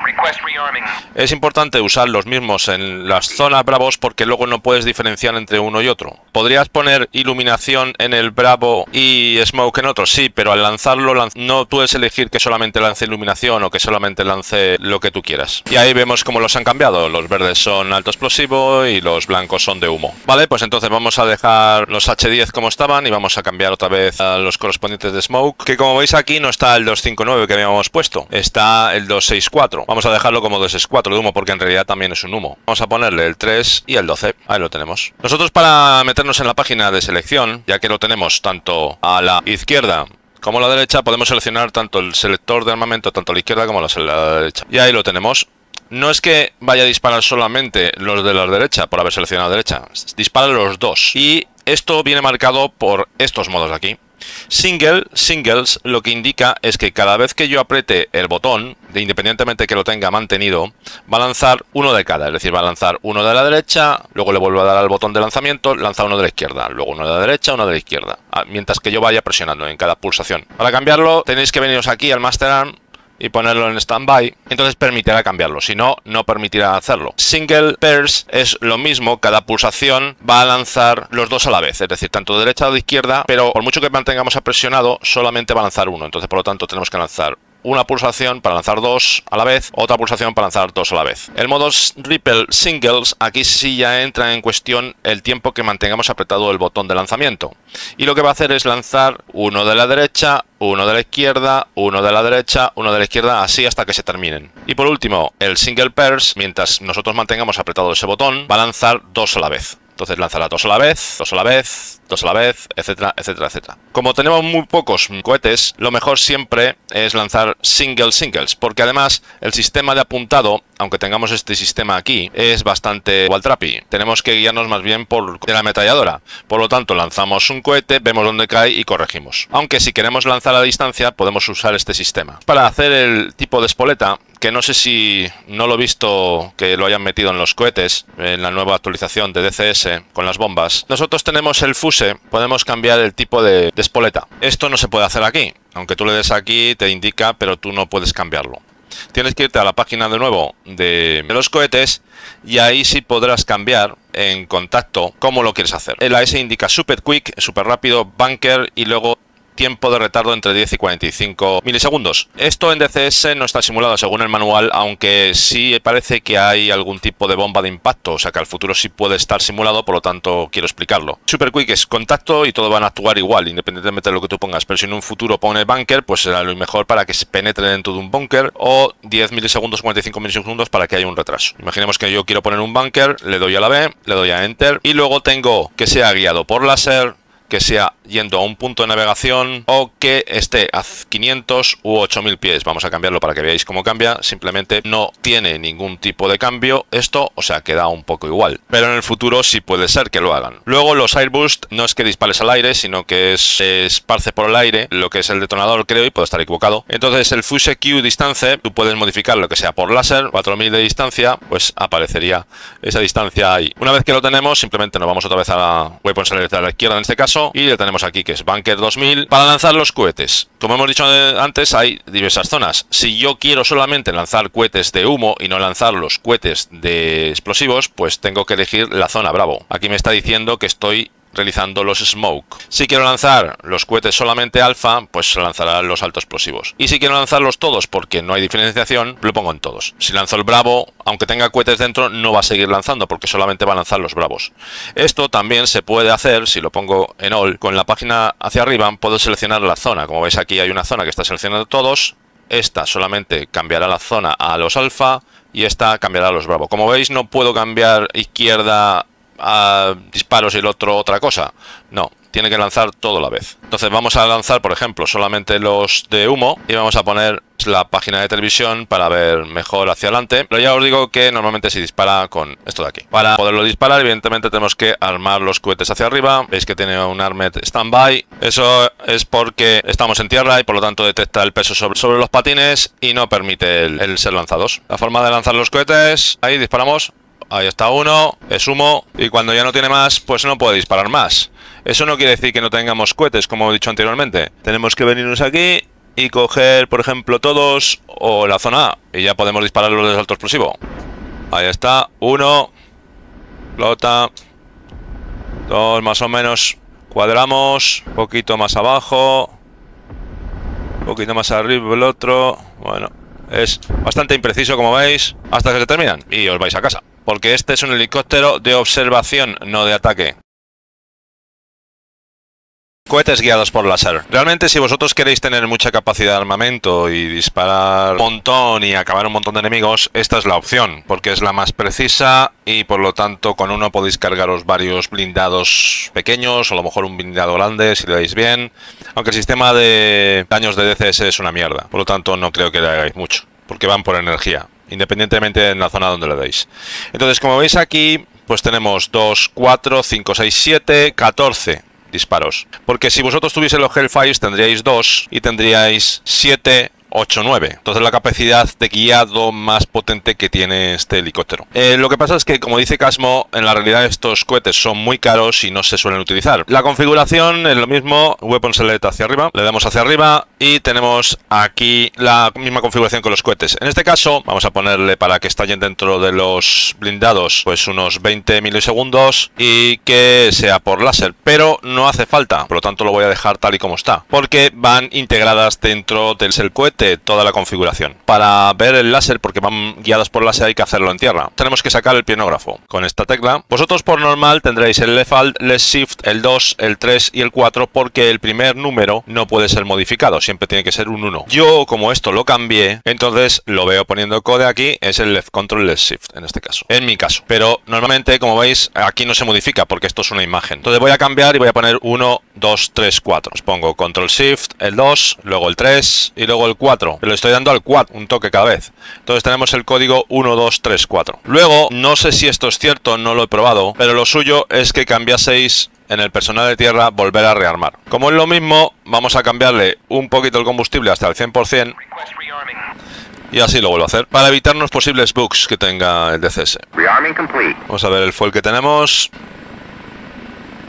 Es importante usar los mismos en las zonas bravos porque luego no puedes diferenciar entre uno y otro. ¿Podrías poner iluminación en el bravo y smoke en otro? Sí, pero al lanzarlo lanz... no puedes elegir que solamente lance iluminación o que solamente lance lo que tú quieras. Y ahí vemos cómo los han cambiado. Los verdes son alto explosivo y los blancos son de humo. Vale, pues entonces vamos a dejar los H diez como estaban y vamos a cambiar otra vez a los correspondientes de smoke, que como veis aquí no está el doscientos cincuenta y nueve que habíamos puesto, está el doscientos sesenta y cuatro. Vamos a dejarlo como doscientos sesenta y cuatro de humo porque en realidad también es un humo. Vamos a ponerle el tres y el doce. Ahí lo tenemos. Nosotros, para meternos en la página de selección, ya que lo tenemos tanto a la izquierda como a la derecha, podemos seleccionar tanto el selector de armamento, tanto a la izquierda como a la derecha. Y ahí lo tenemos. No es que vaya a disparar solamente los de la derecha por haber seleccionado derecha, dispara los dos. Y esto viene marcado por estos modos de aquí. Single, singles, lo que indica es que cada vez que yo apriete el botón, independientemente que lo tenga mantenido, va a lanzar uno de cada. Es decir, va a lanzar uno de la derecha, luego le vuelvo a dar al botón de lanzamiento, lanza uno de la izquierda, luego uno de la derecha, uno de la izquierda, mientras que yo vaya presionando en cada pulsación. Para cambiarlo tenéis que veniros aquí al Master Arm y ponerlo en standby, entonces permitirá cambiarlo, si no, no permitirá hacerlo. Single pairs es lo mismo, cada pulsación va a lanzar los dos a la vez, es decir, tanto de derecha o de izquierda, pero por mucho que mantengamos presionado, solamente va a lanzar uno, entonces por lo tanto tenemos que lanzar una pulsación para lanzar dos a la vez, otra pulsación para lanzar dos a la vez. El modo Ripple Singles, aquí sí ya entra en cuestión el tiempo que mantengamos apretado el botón de lanzamiento. Y lo que va a hacer es lanzar uno de la derecha, uno de la izquierda, uno de la derecha, uno de la izquierda, así hasta que se terminen. Y por último, el Single Pairs, mientras nosotros mantengamos apretado ese botón, va a lanzar dos a la vez. Entonces lanzará dos a la vez, dos a la vez, dos a la vez, etcétera, etcétera, etcétera. Como tenemos muy pocos cohetes, lo mejor siempre es lanzar single singles, porque además el sistema de apuntado, aunque tengamos este sistema aquí, es bastante waltrapi. Tenemos que guiarnos más bien por de la ametralladora. Por lo tanto, lanzamos un cohete, vemos dónde cae y corregimos. Aunque si queremos lanzar a distancia, podemos usar este sistema. Para hacer el tipo de espoleta, que no sé si no lo he visto que lo hayan metido en los cohetes, en la nueva actualización de D C S con las bombas, nosotros tenemos el fuse, podemos cambiar el tipo de, de espoleta. Esto no se puede hacer aquí, aunque tú le des aquí te indica, pero tú no puedes cambiarlo. Tienes que irte a la página de nuevo de, de los cohetes y ahí sí podrás cambiar en contacto cómo lo quieres hacer. El A S indica super quick, super rápido, bunker y luego tiempo de retardo entre diez y cuarenta y cinco milisegundos. Esto en D C S no está simulado según el manual, aunque sí parece que hay algún tipo de bomba de impacto, o sea que al futuro sí puede estar simulado, por lo tanto quiero explicarlo. Super Quick es contacto y todos van a actuar igual, independientemente de lo que tú pongas, pero si en un futuro pone bunker, pues será lo mejor para que se penetre dentro de un bunker, o diez milisegundos, cuarenta y cinco milisegundos para que haya un retraso. Imaginemos que yo quiero poner un bunker, le doy a la B, le doy a Enter, y luego tengo que sea guiado por láser, que sea yendo a un punto de navegación o que esté a quinientos u ocho mil pies. Vamos a cambiarlo para que veáis cómo cambia. Simplemente no tiene ningún tipo de cambio esto, o sea, queda un poco igual. Pero en el futuro sí puede ser que lo hagan. Luego los airburst no es que dispares al aire, sino que es, se esparce por el aire, lo que es el detonador, creo, y puedo estar equivocado. Entonces el Fuse Q Distance, tú puedes modificar lo que sea por láser, cuatro mil de distancia, pues aparecería esa distancia ahí. Una vez que lo tenemos, simplemente nos vamos otra vez a la Weapon Select a la izquierda en este caso, y le tenemos aquí que es Bunker dos mil para lanzar los cohetes. Como hemos dicho antes, hay diversas zonas. Si yo quiero solamente lanzar cohetes de humo y no lanzar los cohetes de explosivos, pues tengo que elegir la zona bravo. Aquí me está diciendo que estoy realizando los smoke. Si quiero lanzar los cohetes solamente alfa, pues lanzará los altos explosivos. Y si quiero lanzarlos todos porque no hay diferenciación, lo pongo en todos. Si lanzo el bravo, aunque tenga cohetes dentro, no va a seguir lanzando porque solamente va a lanzar los bravos. Esto también se puede hacer, si lo pongo en all, con la página hacia arriba puedo seleccionar la zona. Como veis aquí hay una zona que está seleccionando todos. Esta solamente cambiará la zona a los alfa y esta cambiará a los bravos. Como veis no puedo cambiar izquierda a disparos y el otro otra cosa. No, tiene que lanzar todo a la vez. Entonces vamos a lanzar, por ejemplo, solamente los de humo y vamos a poner la página de televisión para ver mejor hacia adelante. Pero ya os digo que normalmente se dispara con esto de aquí. Para poderlo disparar, evidentemente tenemos que armar los cohetes hacia arriba. Veis que tiene un armed standby. Eso es porque estamos en tierra y por lo tanto detecta el peso sobre, sobre los patines y no permite el, el ser lanzados. La forma de lanzar los cohetes, ahí disparamos. Ahí está uno, es humo, y cuando ya no tiene más, pues no puede disparar más. Eso no quiere decir que no tengamos cohetes, como he dicho anteriormente. Tenemos que venirnos aquí y coger, por ejemplo, todos o la zona A, y ya podemos dispararlos de salto explosivo. Ahí está, uno, flota, dos más o menos, cuadramos, un poquito más abajo, un poquito más arriba el otro, bueno, es bastante impreciso como veis, hasta que se terminan y os vais a casa. Porque este es un helicóptero de observación, no de ataque. Cohetes guiados por láser. Realmente, si vosotros queréis tener mucha capacidad de armamento y disparar un montón y acabar un montón de enemigos, esta es la opción, porque es la más precisa y por lo tanto con uno podéis cargaros varios blindados pequeños o a lo mejor un blindado grande si le dais bien. Aunque el sistema de daños de D C S es una mierda, por lo tanto no creo que le hagáis mucho, porque van por energía, independientemente en la zona donde le deis. Entonces, como veis aquí, pues tenemos dos, cuatro, cinco, seis, siete, catorce disparos. Porque si vosotros tuviese los Hellfires tendríais dos y tendríais siete, ocho, nueve. Entonces la capacidad de guiado más potente que tiene este helicóptero. Eh, lo que pasa es que, como dice Casmo, en la realidad estos cohetes son muy caros y no se suelen utilizar. La configuración es lo mismo, Weapon Select hacia arriba, le damos hacia arriba y tenemos aquí la misma configuración con los cohetes. En este caso vamos a ponerle para que estallen dentro de los blindados pues unos veinte milisegundos y que sea por láser, pero no hace falta, por lo tanto lo voy a dejar tal y como está, porque van integradas dentro del cohete toda la configuración. Para ver el láser, porque van guiadas por láser, hay que hacerlo en tierra. Tenemos que sacar el pianógrafo con esta tecla. Vosotros por normal tendréis el Left Alt, Left Shift, el dos, el tres y el cuatro, porque el primer número no puede ser modificado, siempre tiene que ser un uno. Yo, como esto lo cambié, entonces lo veo poniendo code aquí, es el Left Control, Left Shift en este caso, en mi caso. Pero normalmente, como veis, aquí no se modifica porque esto es una imagen. Entonces voy a cambiar y voy a poner uno, dos, tres, cuatro. Os pongo Control Shift, el dos, luego el tres y luego el cuatro. Lo estoy dando al cuatro, un toque cada vez. Entonces tenemos el código uno, dos, tres, cuatro. Luego, no sé si esto es cierto, no lo he probado, pero lo suyo es que cambiaseis en el personal de tierra, volver a rearmar. Como es lo mismo, vamos a cambiarle un poquito el combustible hasta el cien por cien. Y así lo vuelvo a hacer, para evitarnos posibles bugs que tenga el D C S. Vamos a ver el foil que tenemos.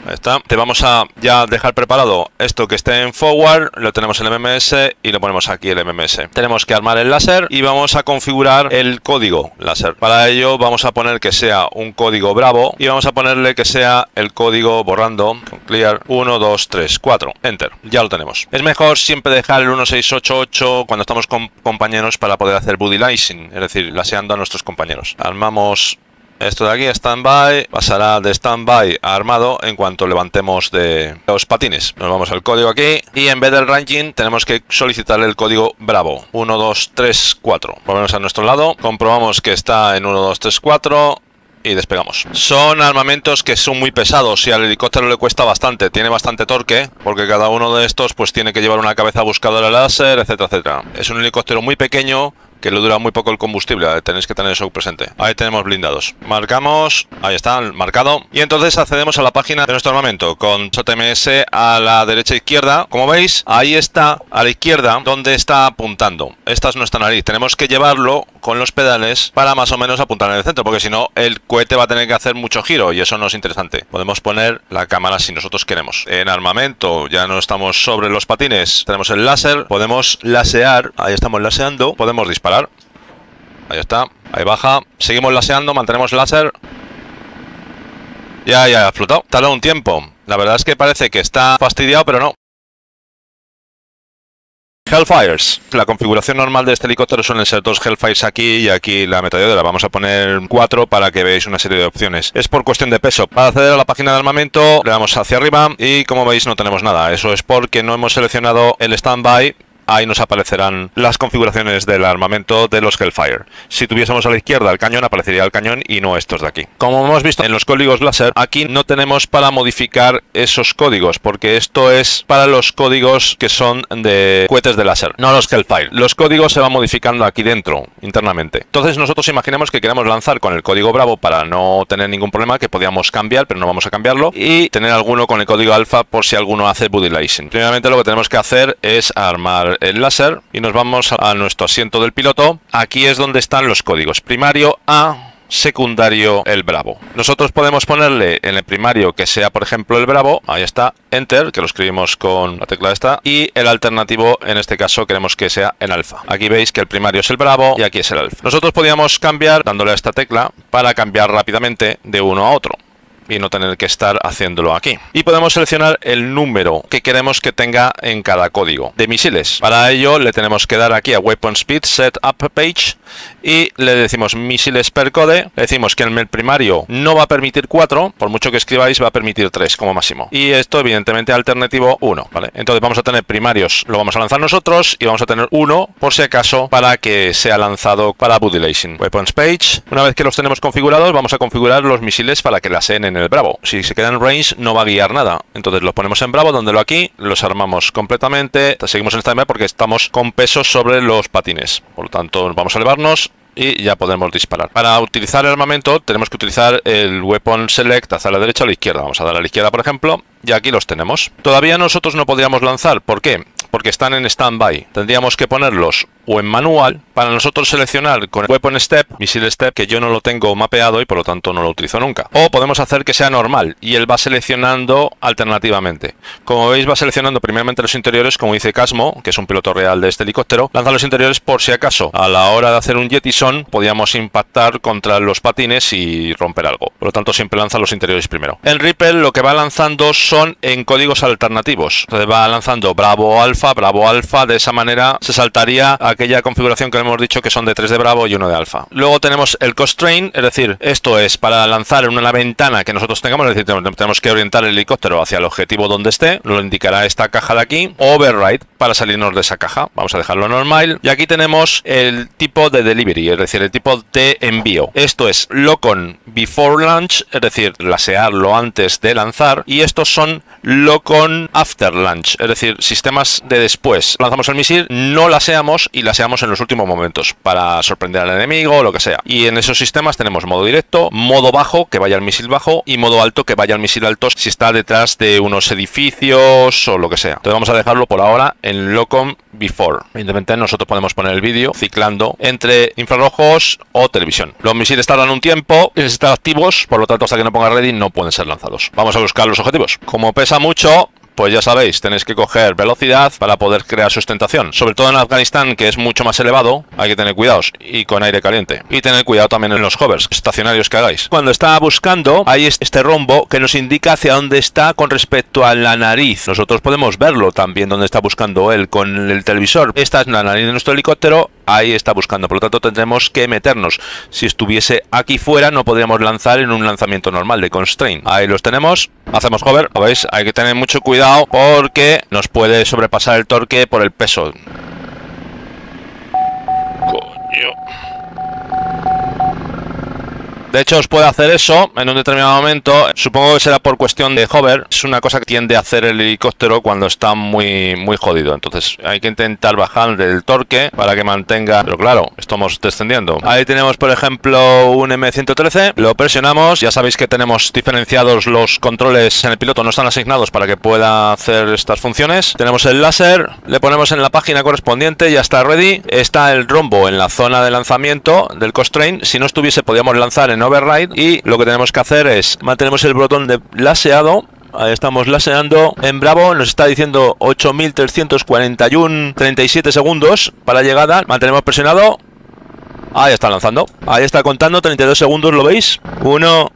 Ahí está. Te vamos a ya dejar preparado esto que esté en forward, lo tenemos en el M M S y lo ponemos aquí el M M S. Tenemos que armar el láser y vamos a configurar el código láser. Para ello vamos a poner que sea un código bravo y vamos a ponerle que sea el código borrando con clear uno, dos, tres, cuatro. Enter. Ya lo tenemos. Es mejor siempre dejar el uno seis ocho ocho cuando estamos con compañeros para poder hacer budilizing, es decir, laseando a nuestros compañeros. Armamos... esto de aquí, standby, pasará de standby a armado en cuanto levantemos de los patines. Nos vamos al código aquí y en vez del ranging tenemos que solicitar el código bravo. uno, dos, tres, cuatro. Volvemos a nuestro lado, comprobamos que está en uno, dos, tres, cuatro y despegamos. Son armamentos que son muy pesados y al helicóptero le cuesta bastante, tiene bastante torque, porque cada uno de estos pues tiene que llevar una cabeza buscadora láser, etcétera, etcétera. Es un helicóptero muy pequeño, que le dura muy poco el combustible, tenéis que tener eso presente. Ahí tenemos blindados. Marcamos, ahí está, marcado. Y entonces accedemos a la página de nuestro armamento, con T M S a la derecha e izquierda. Como veis, ahí está, a la izquierda, donde está apuntando. Esta es nuestra nariz. Tenemos que llevarlo con los pedales para más o menos apuntar en el centro, porque si no, el cohete va a tener que hacer mucho giro y eso no es interesante. Podemos poner la cámara si nosotros queremos. En armamento, ya no estamos sobre los patines, tenemos el láser, podemos lasear, ahí estamos laseando, podemos disparar. Ahí está, ahí baja. Seguimos laseando, mantenemos láser. Ya, ya ha explotado. Tardó un tiempo. La verdad es que parece que está fastidiado, pero no. Hellfires. La configuración normal de este helicóptero suelen ser dos Hellfires aquí y aquí la metralladora. Vamos a poner cuatro para que veáis una serie de opciones. Es por cuestión de peso. Para acceder a la página de armamento, le damos hacia arriba y como veis no tenemos nada. Eso es porque no hemos seleccionado el standby ahí nos aparecerán las configuraciones del armamento de los Hellfire. Si tuviésemos a la izquierda el cañón, aparecería el cañón y no estos de aquí. Como hemos visto en los códigos láser, aquí no tenemos para modificar esos códigos, porque esto es para los códigos que son de cohetes de láser, no los Hellfire. Los códigos se van modificando aquí dentro, internamente. Entonces nosotros imaginemos que queremos lanzar con el código Bravo para no tener ningún problema, que podíamos cambiar, pero no vamos a cambiarlo, y tener alguno con el código Alfa por si alguno hace buddy lacing. Primeramente lo que tenemos que hacer es armar el láser y nos vamos a nuestro asiento del piloto. Aquí es donde están los códigos: primario A, secundario el Bravo. Nosotros podemos ponerle en el primario que sea, por ejemplo, el Bravo, ahí está, Enter, que lo escribimos con la tecla esta, y el alternativo, en este caso, queremos que sea en Alfa. Aquí veis que el primario es el Bravo y aquí es el Alfa. Nosotros podíamos cambiar dándole a esta tecla para cambiar rápidamente de uno a otro y no tener que estar haciéndolo aquí. Y podemos seleccionar el número que queremos que tenga en cada código de misiles. Para ello le tenemos que dar aquí a Weapon Speed, Set Up Page, y le decimos misiles per code. Le decimos que en el primario no va a permitir cuatro, por mucho que escribáis va a permitir tres como máximo. Y esto evidentemente alternativo uno, ¿vale? Entonces vamos a tener primarios, lo vamos a lanzar nosotros, y vamos a tener uno por si acaso para que sea lanzado para buddy lacing. Weapons Page. Una vez que los tenemos configurados, vamos a configurar los misiles para que lancen en en el Bravo. Si se queda en range no va a guiar nada, entonces los ponemos en Bravo, donde lo aquí, los armamos completamente, seguimos en stand-by porque estamos con peso sobre los patines, por lo tanto vamos a elevarnos y ya podemos disparar. Para utilizar el armamento tenemos que utilizar el Weapon Select hacia la derecha o la izquierda. Vamos a dar a la izquierda, por ejemplo, y aquí los tenemos. Todavía nosotros no podríamos lanzar, ¿por qué? Porque están en stand-by. Tendríamos que ponerlos o en manual para nosotros seleccionar con el Weapon Step, Missile Step, que yo no lo tengo mapeado y por lo tanto no lo utilizo nunca. O podemos hacer que sea normal y él va seleccionando alternativamente. Como veis va seleccionando primeramente los interiores, como dice Casmo, que es un piloto real de este helicóptero. Lanza los interiores por si acaso. A la hora de hacer un Jettison podíamos impactar contra los patines y romper algo. Por lo tanto siempre lanza los interiores primero. El Reaper lo que va lanzando son en códigos alternativos. Entonces va lanzando Bravo Alfa, Bravo Alfa, de esa manera se saltaría aquella configuración que hemos dicho que son de tres de Bravo y uno de Alfa. Luego tenemos el constraint, es decir, esto es para lanzar en una ventana que nosotros tengamos, es decir, tenemos que orientar el helicóptero hacia el objetivo donde esté, lo indicará esta caja de aquí. Override para salirnos de esa caja, vamos a dejarlo normal. Y aquí tenemos el tipo de delivery, es decir, el tipo de envío. Esto es Locon Before Launch, es decir, lasearlo antes de lanzar, y estos son Locon After Launch, es decir, sistemas de después. Lanzamos el misil, no laseamos y laseamos en los últimos momentos para sorprender al enemigo o lo que sea. Y en esos sistemas tenemos modo directo, modo bajo, que vaya el misil bajo, y modo alto, que vaya el misil alto si está detrás de unos edificios o lo que sea. Entonces vamos a dejarlo por ahora en Locom Before. Evidentemente nosotros podemos poner el vídeo ciclando entre infrarrojos o televisión. Los misiles tardan un tiempo y están activos, por lo tanto hasta que no ponga ready no pueden ser lanzados. Vamos a buscar los objetivos. Como pesa mucho, pues ya sabéis, tenéis que coger velocidad para poder crear sustentación. Sobre todo en Afganistán, que es mucho más elevado, hay que tener cuidados, y con aire caliente. Y tener cuidado también en los hovers estacionarios que hagáis. Cuando está buscando, hay este rombo que nos indica hacia dónde está con respecto a la nariz. Nosotros podemos verlo también donde está buscando él con el televisor. Esta es la nariz de nuestro helicóptero, ahí está buscando, por lo tanto tendremos que meternos. Si estuviese aquí fuera no podríamos lanzar en un lanzamiento normal de constraint. Ahí los tenemos, hacemos hover, ¿veis? Hay que tener mucho cuidado porque nos puede sobrepasar el torque por el peso. De hecho os puede hacer eso en un determinado momento, supongo que será por cuestión de hover. Es una cosa que tiende a hacer el helicóptero cuando está muy muy jodido, entonces hay que intentar bajar el torque para que mantenga, pero claro, estamos descendiendo. Ahí tenemos por ejemplo un eme ciento trece, lo presionamos, ya sabéis que tenemos diferenciados los controles en el piloto, no están asignados para que pueda hacer estas funciones. Tenemos el láser, le ponemos en la página correspondiente, ya está ready, está el rombo en la zona de lanzamiento del constraint. Si no estuviese podíamos lanzar en override, y lo que tenemos que hacer es mantenemos el botón de laseado. Ahí estamos laseando en Bravo, nos está diciendo ocho mil trescientos cuarenta y uno, treinta y siete segundos para llegada, mantenemos presionado, ahí está lanzando, ahí está contando treinta y dos segundos, lo veis, uno,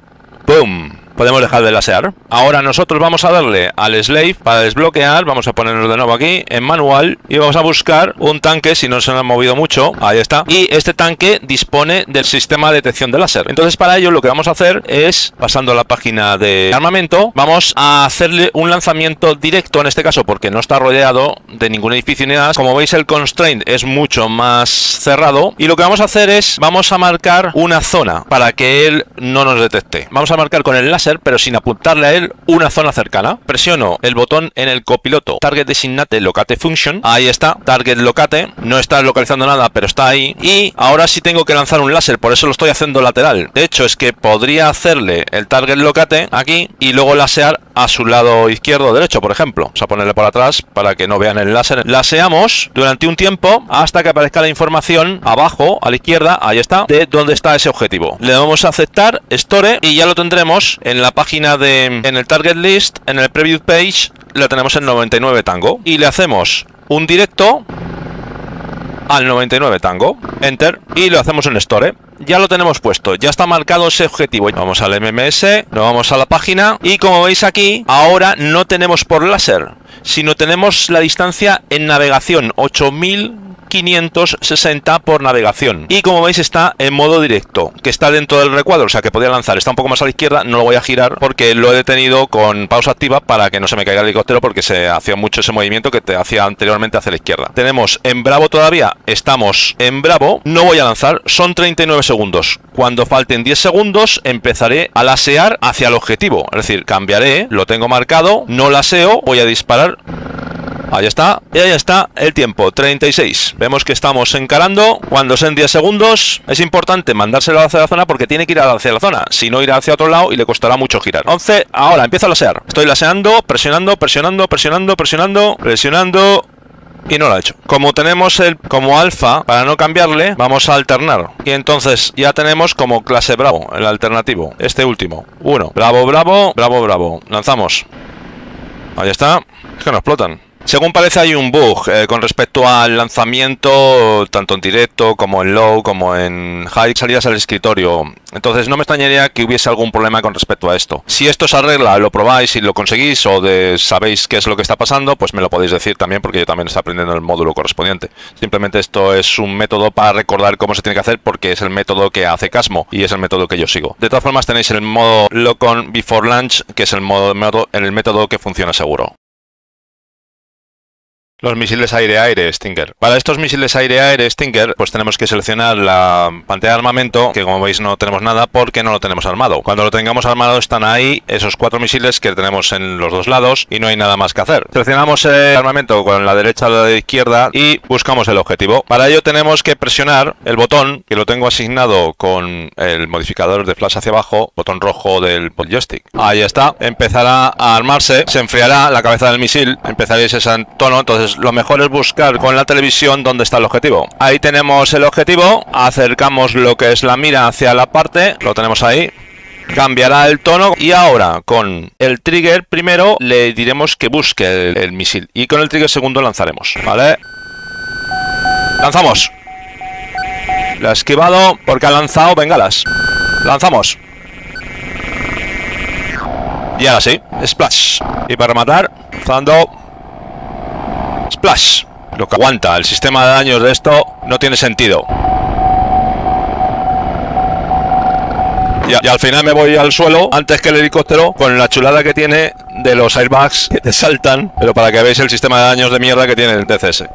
boom. podemos dejar de lasear. Ahora nosotros vamos a darle al slave para desbloquear. Vamos a ponernos de nuevo aquí en manual y vamos a buscar un tanque si no se nos ha movido mucho. Ahí está. Y este tanque dispone del sistema de detección de láser. Entonces para ello lo que vamos a hacer es, pasando a la página de armamento, vamos a hacerle un lanzamiento directo en este caso porque no está rodeado de ningún edificio ni nada. Como veis el constraint es mucho más cerrado y lo que vamos a hacer es, vamos a marcar una zona para que él no nos detecte. Vamos a marcar con el láser pero sin apuntarle a él una zona cercana. Presiono el botón en el copiloto, target designate locate function. Ahí está, target locate. No está localizando nada pero está ahí. Y ahora sí tengo que lanzar un láser, por eso lo estoy haciendo lateral. De hecho es que podría hacerle el target locate aquí y luego lasear a su lado izquierdo o derecho, por ejemplo. Vamos a ponerle por atrás para que no vean el láser. Laseamos durante un tiempo hasta que aparezca la información abajo a la izquierda, ahí está, de dónde está ese objetivo. Le vamos a aceptar, store, y ya lo tendremos en la página de, en el target list, en el preview page, la tenemos en noventa y nueve tango. Y le hacemos un directo al noventa y nueve tango, enter, y lo hacemos en store. Ya lo tenemos puesto, ya está marcado ese objetivo. Vamos al M M S, nos vamos a la página y como veis aquí, ahora no tenemos por láser, sino tenemos la distancia en navegación, ocho mil quinientos sesenta por navegación. Y como veis está en modo directo, que está dentro del recuadro, o sea que podía lanzar. Está un poco más a la izquierda, no lo voy a girar porque lo he detenido con pausa activa para que no se me caiga el helicóptero, porque se hacía mucho ese movimiento que te hacía anteriormente hacia la izquierda. Tenemos en bravo todavía, estamos en bravo. No voy a lanzar, son treinta y nueve segundos. Cuando falten diez segundos empezaré a lasear hacia el objetivo. Es decir, cambiaré, lo tengo marcado, no laseo, voy a disparar. Ahí está, y ahí está el tiempo, treinta y seis. Vemos que estamos encarando. Cuando sean diez segundos, es importante mandárselo hacia la zona porque tiene que ir hacia la zona. Si no, irá hacia otro lado y le costará mucho girar. once, ahora empiezo a lasear. Estoy laseando, presionando, presionando, presionando, presionando, presionando... y no lo ha hecho. Como tenemos el como alfa, para no cambiarle, vamos a alternar. Y entonces ya tenemos como clase bravo, el alternativo, este último. uno, bravo, bravo, bravo, bravo. Lanzamos. Ahí está. Es que nos explotan. Según parece hay un bug eh, con respecto al lanzamiento, tanto en directo como en low, como en high, salidas al escritorio. Entonces no me extrañaría que hubiese algún problema con respecto a esto. Si esto se arregla, lo probáis y lo conseguís, o de, sabéis qué es lo que está pasando, pues me lo podéis decir también, porque yo también estoy aprendiendo el módulo correspondiente. Simplemente esto es un método para recordar cómo se tiene que hacer, porque es el método que hace Casmo y es el método que yo sigo. De todas formas tenéis el modo Locon Before Launch, que es el, modo, el método que funciona seguro. Los misiles aire-aire Stinger. Para estos misiles aire-aire Stinger, pues tenemos que seleccionar la pantalla de armamento, que como veis no tenemos nada porque no lo tenemos armado. Cuando lo tengamos armado están ahí esos cuatro misiles que tenemos en los dos lados y no hay nada más que hacer. Seleccionamos el armamento con la derecha o la izquierda y buscamos el objetivo. Para ello tenemos que presionar el botón, que lo tengo asignado con el modificador de flash hacia abajo, botón rojo del joystick. Ahí está, empezará a armarse, se enfriará la cabeza del misil, empezaréis ese tono, entonces lo mejor es buscar con la televisión dónde está el objetivo. Ahí tenemos el objetivo, acercamos lo que es la mira hacia la parte, lo tenemos ahí. Cambiará el tono y ahora con el trigger primero le diremos que busque el, el misil y con el trigger segundo lanzaremos, ¿vale? Lanzamos. Lo ha esquivado porque ha lanzado bengalas. Lanzamos. Y ahora sí, splash. Y para rematar, lanzando... splash. Lo que aguanta el sistema de daños de esto no tiene sentido. Y, a, y al final me voy al suelo antes que el helicóptero, con la chulada que tiene de los airbags que te saltan, pero para que veáis el sistema de daños de mierda que tiene el D C S.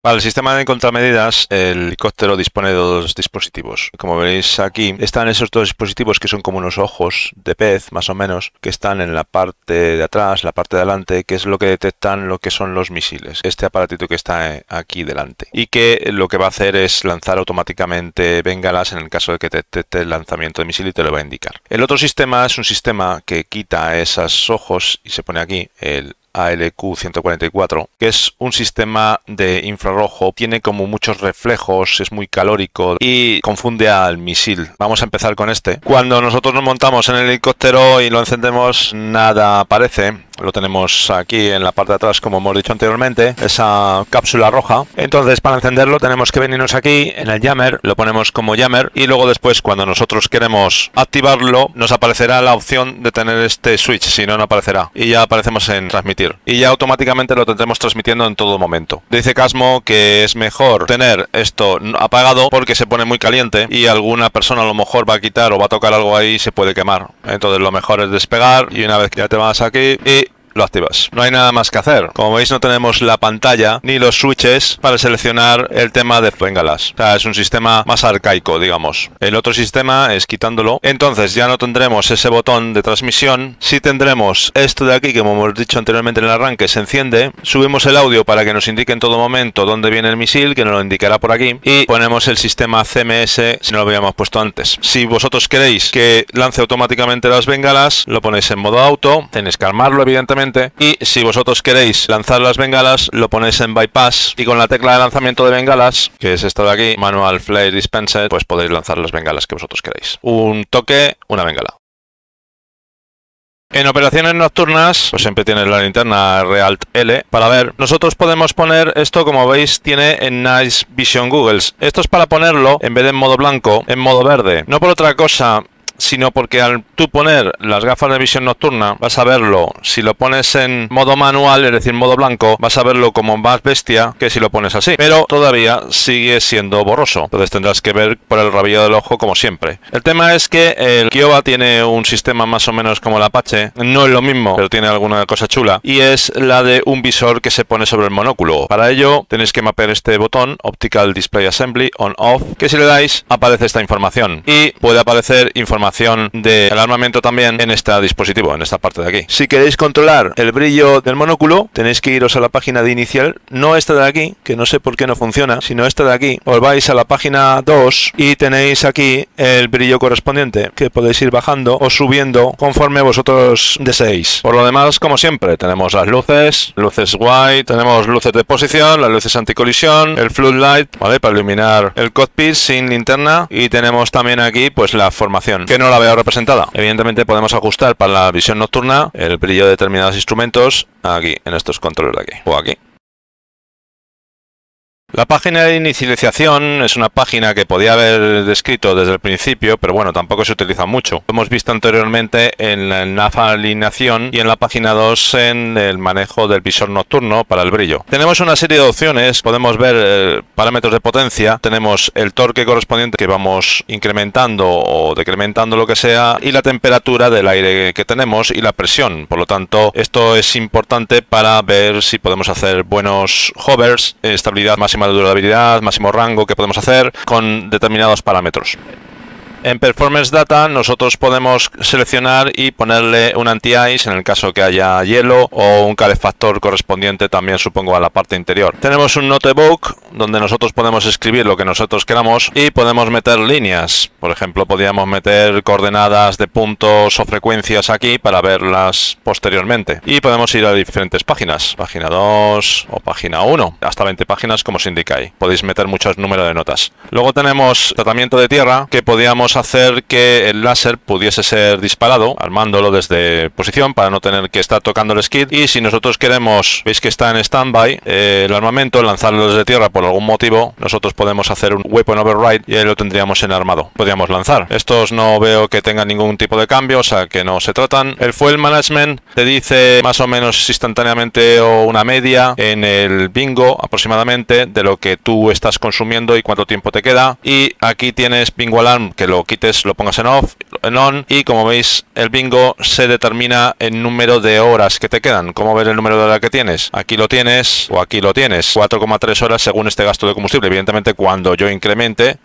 Para el sistema de contramedidas, el helicóptero dispone de dos dispositivos. Como veréis aquí, están esos dos dispositivos que son como unos ojos de pez, más o menos, que están en la parte de atrás, la parte de adelante, que es lo que detectan lo que son los misiles. Este aparatito que está aquí delante. Y que lo que va a hacer es lanzar automáticamente bengalas en el caso de que detecte el lanzamiento de misil y te lo va a indicar. El otro sistema es un sistema que quita esos ojos y se pone aquí el A L Q ciento cuarenta y cuatro, que es un sistema de infrarrojo, tiene como muchos reflejos, es muy calórico y confunde al misil. Vamos a empezar con este. Cuando nosotros nos montamos en el helicóptero y lo encendemos, nada aparece. lo tenemos aquí en la parte de atrás, como hemos dicho anteriormente, esa cápsula roja. Entonces, para encenderlo tenemos que venirnos aquí en el jammer, lo ponemos como jammer y luego después, cuando nosotros queremos activarlo, nos aparecerá la opción de tener este switch, si no, no aparecerá. Y ya aparecemos en transmitir y ya automáticamente lo tendremos transmitiendo en todo momento. Dice Casmo que es mejor tener esto apagado porque se pone muy caliente y alguna persona a lo mejor va a quitar o va a tocar algo ahí y se puede quemar. Entonces lo mejor es despegar y una vez que ya te vas aquí y lo activas. No hay nada más que hacer. Como veis, no tenemos la pantalla ni los switches para seleccionar el tema de bengalas. O sea, es un sistema más arcaico, digamos. El otro sistema es quitándolo. Entonces ya no tendremos ese botón de transmisión. Sí tendremos esto de aquí, que como hemos dicho anteriormente en el arranque, se enciende. Subimos el audio para que nos indique en todo momento dónde viene el misil, que nos lo indicará por aquí. Y ponemos el sistema C M S si no lo habíamos puesto antes. Si vosotros queréis que lance automáticamente las bengalas, lo ponéis en modo auto. Tenéis que armarlo, evidentemente. Y si vosotros queréis lanzar las bengalas, lo ponéis en bypass y con la tecla de lanzamiento de bengalas, que es esta de aquí, manual flare dispenser, pues podéis lanzar las bengalas que vosotros queréis. Un toque, una bengala. En operaciones nocturnas, pues siempre tienes la linterna Realt L para ver. Nosotros podemos poner esto, como veis, tiene en Nice Vision Googles. Esto es para ponerlo, en vez de en modo blanco, en modo verde. No por otra cosa, sino porque al tú poner las gafas de visión nocturna vas a verlo. Si lo pones en modo manual, es decir, modo blanco, vas a verlo como más bestia que si lo pones así, pero todavía sigue siendo borroso. Entonces tendrás que ver por el rabillo del ojo, como siempre. El tema es que el Kiowa tiene un sistema más o menos como el Apache. No es lo mismo, pero tiene alguna cosa chula, y es la de un visor que se pone sobre el monóculo. Para ello tenéis que mapear este botón, Optical Display Assembly On Off, que si le dais aparece esta información, y puede aparecer información del armamento también en este dispositivo, en esta parte de aquí. Si queréis controlar el brillo del monóculo, tenéis que iros a la página de inicial, no esta de aquí, que no sé por qué no funciona, sino esta de aquí. Os vais a la página dos y tenéis aquí el brillo correspondiente, que podéis ir bajando o subiendo conforme vosotros deseéis. Por lo demás, como siempre, tenemos las luces, luces white, tenemos luces de posición, las luces anticolisión, el floodlight, ¿vale?, para iluminar el cockpit sin linterna, y tenemos también aquí pues la formación, que no la veo representada. Evidentemente podemos ajustar para la visión nocturna el brillo de determinados instrumentos aquí, en estos controles de aquí o aquí. La página de inicialización es una página que podía haber descrito desde el principio, pero bueno, tampoco se utiliza mucho. Lo hemos visto anteriormente en la alineación y en la página dos en el manejo del visor nocturno para el brillo. Tenemos una serie de opciones, podemos ver eh, parámetros de potencia, tenemos el torque correspondiente que vamos incrementando o decrementando, lo que sea, y la temperatura del aire que tenemos y la presión. Por lo tanto, esto es importante para ver si podemos hacer buenos hovers, estabilidad máxima, máxima durabilidad, máximo rango que podemos hacer con determinados parámetros. En Performance Data nosotros podemos seleccionar y ponerle un anti-ice en el caso que haya hielo, o un calefactor correspondiente también, supongo, a la parte interior. Tenemos un notebook donde nosotros podemos escribir lo que nosotros queramos y podemos meter líneas. Por ejemplo, podríamos meter coordenadas de puntos o frecuencias aquí para verlas posteriormente. Y podemos ir a diferentes páginas, página dos o página uno, hasta veinte páginas como se indica ahí. Podéis meter muchos números de notas. Luego tenemos tratamiento de tierra, que podíamos hacer que el láser pudiese ser disparado armándolo desde posición para no tener que estar tocando el skid, y si nosotros queremos, veis que está en standby eh, el armamento, lanzarlo desde tierra por algún motivo, nosotros podemos hacer un weapon override y ahí lo tendríamos en armado, podríamos lanzar. Estos no veo que tengan ningún tipo de cambio, o sea que no se tratan. El fuel management te dice más o menos instantáneamente o una media en el bingo aproximadamente de lo que tú estás consumiendo y cuánto tiempo te queda, y aquí tienes bingo alarm, que lo Lo quites, lo pongas en off, en on, y como veis el bingo se determina el número de horas que te quedan. ¿Cómo ves el número de horas que tienes? Aquí lo tienes o aquí lo tienes, cuatro coma tres horas según este gasto de combustible. Evidentemente cuando yo incremente,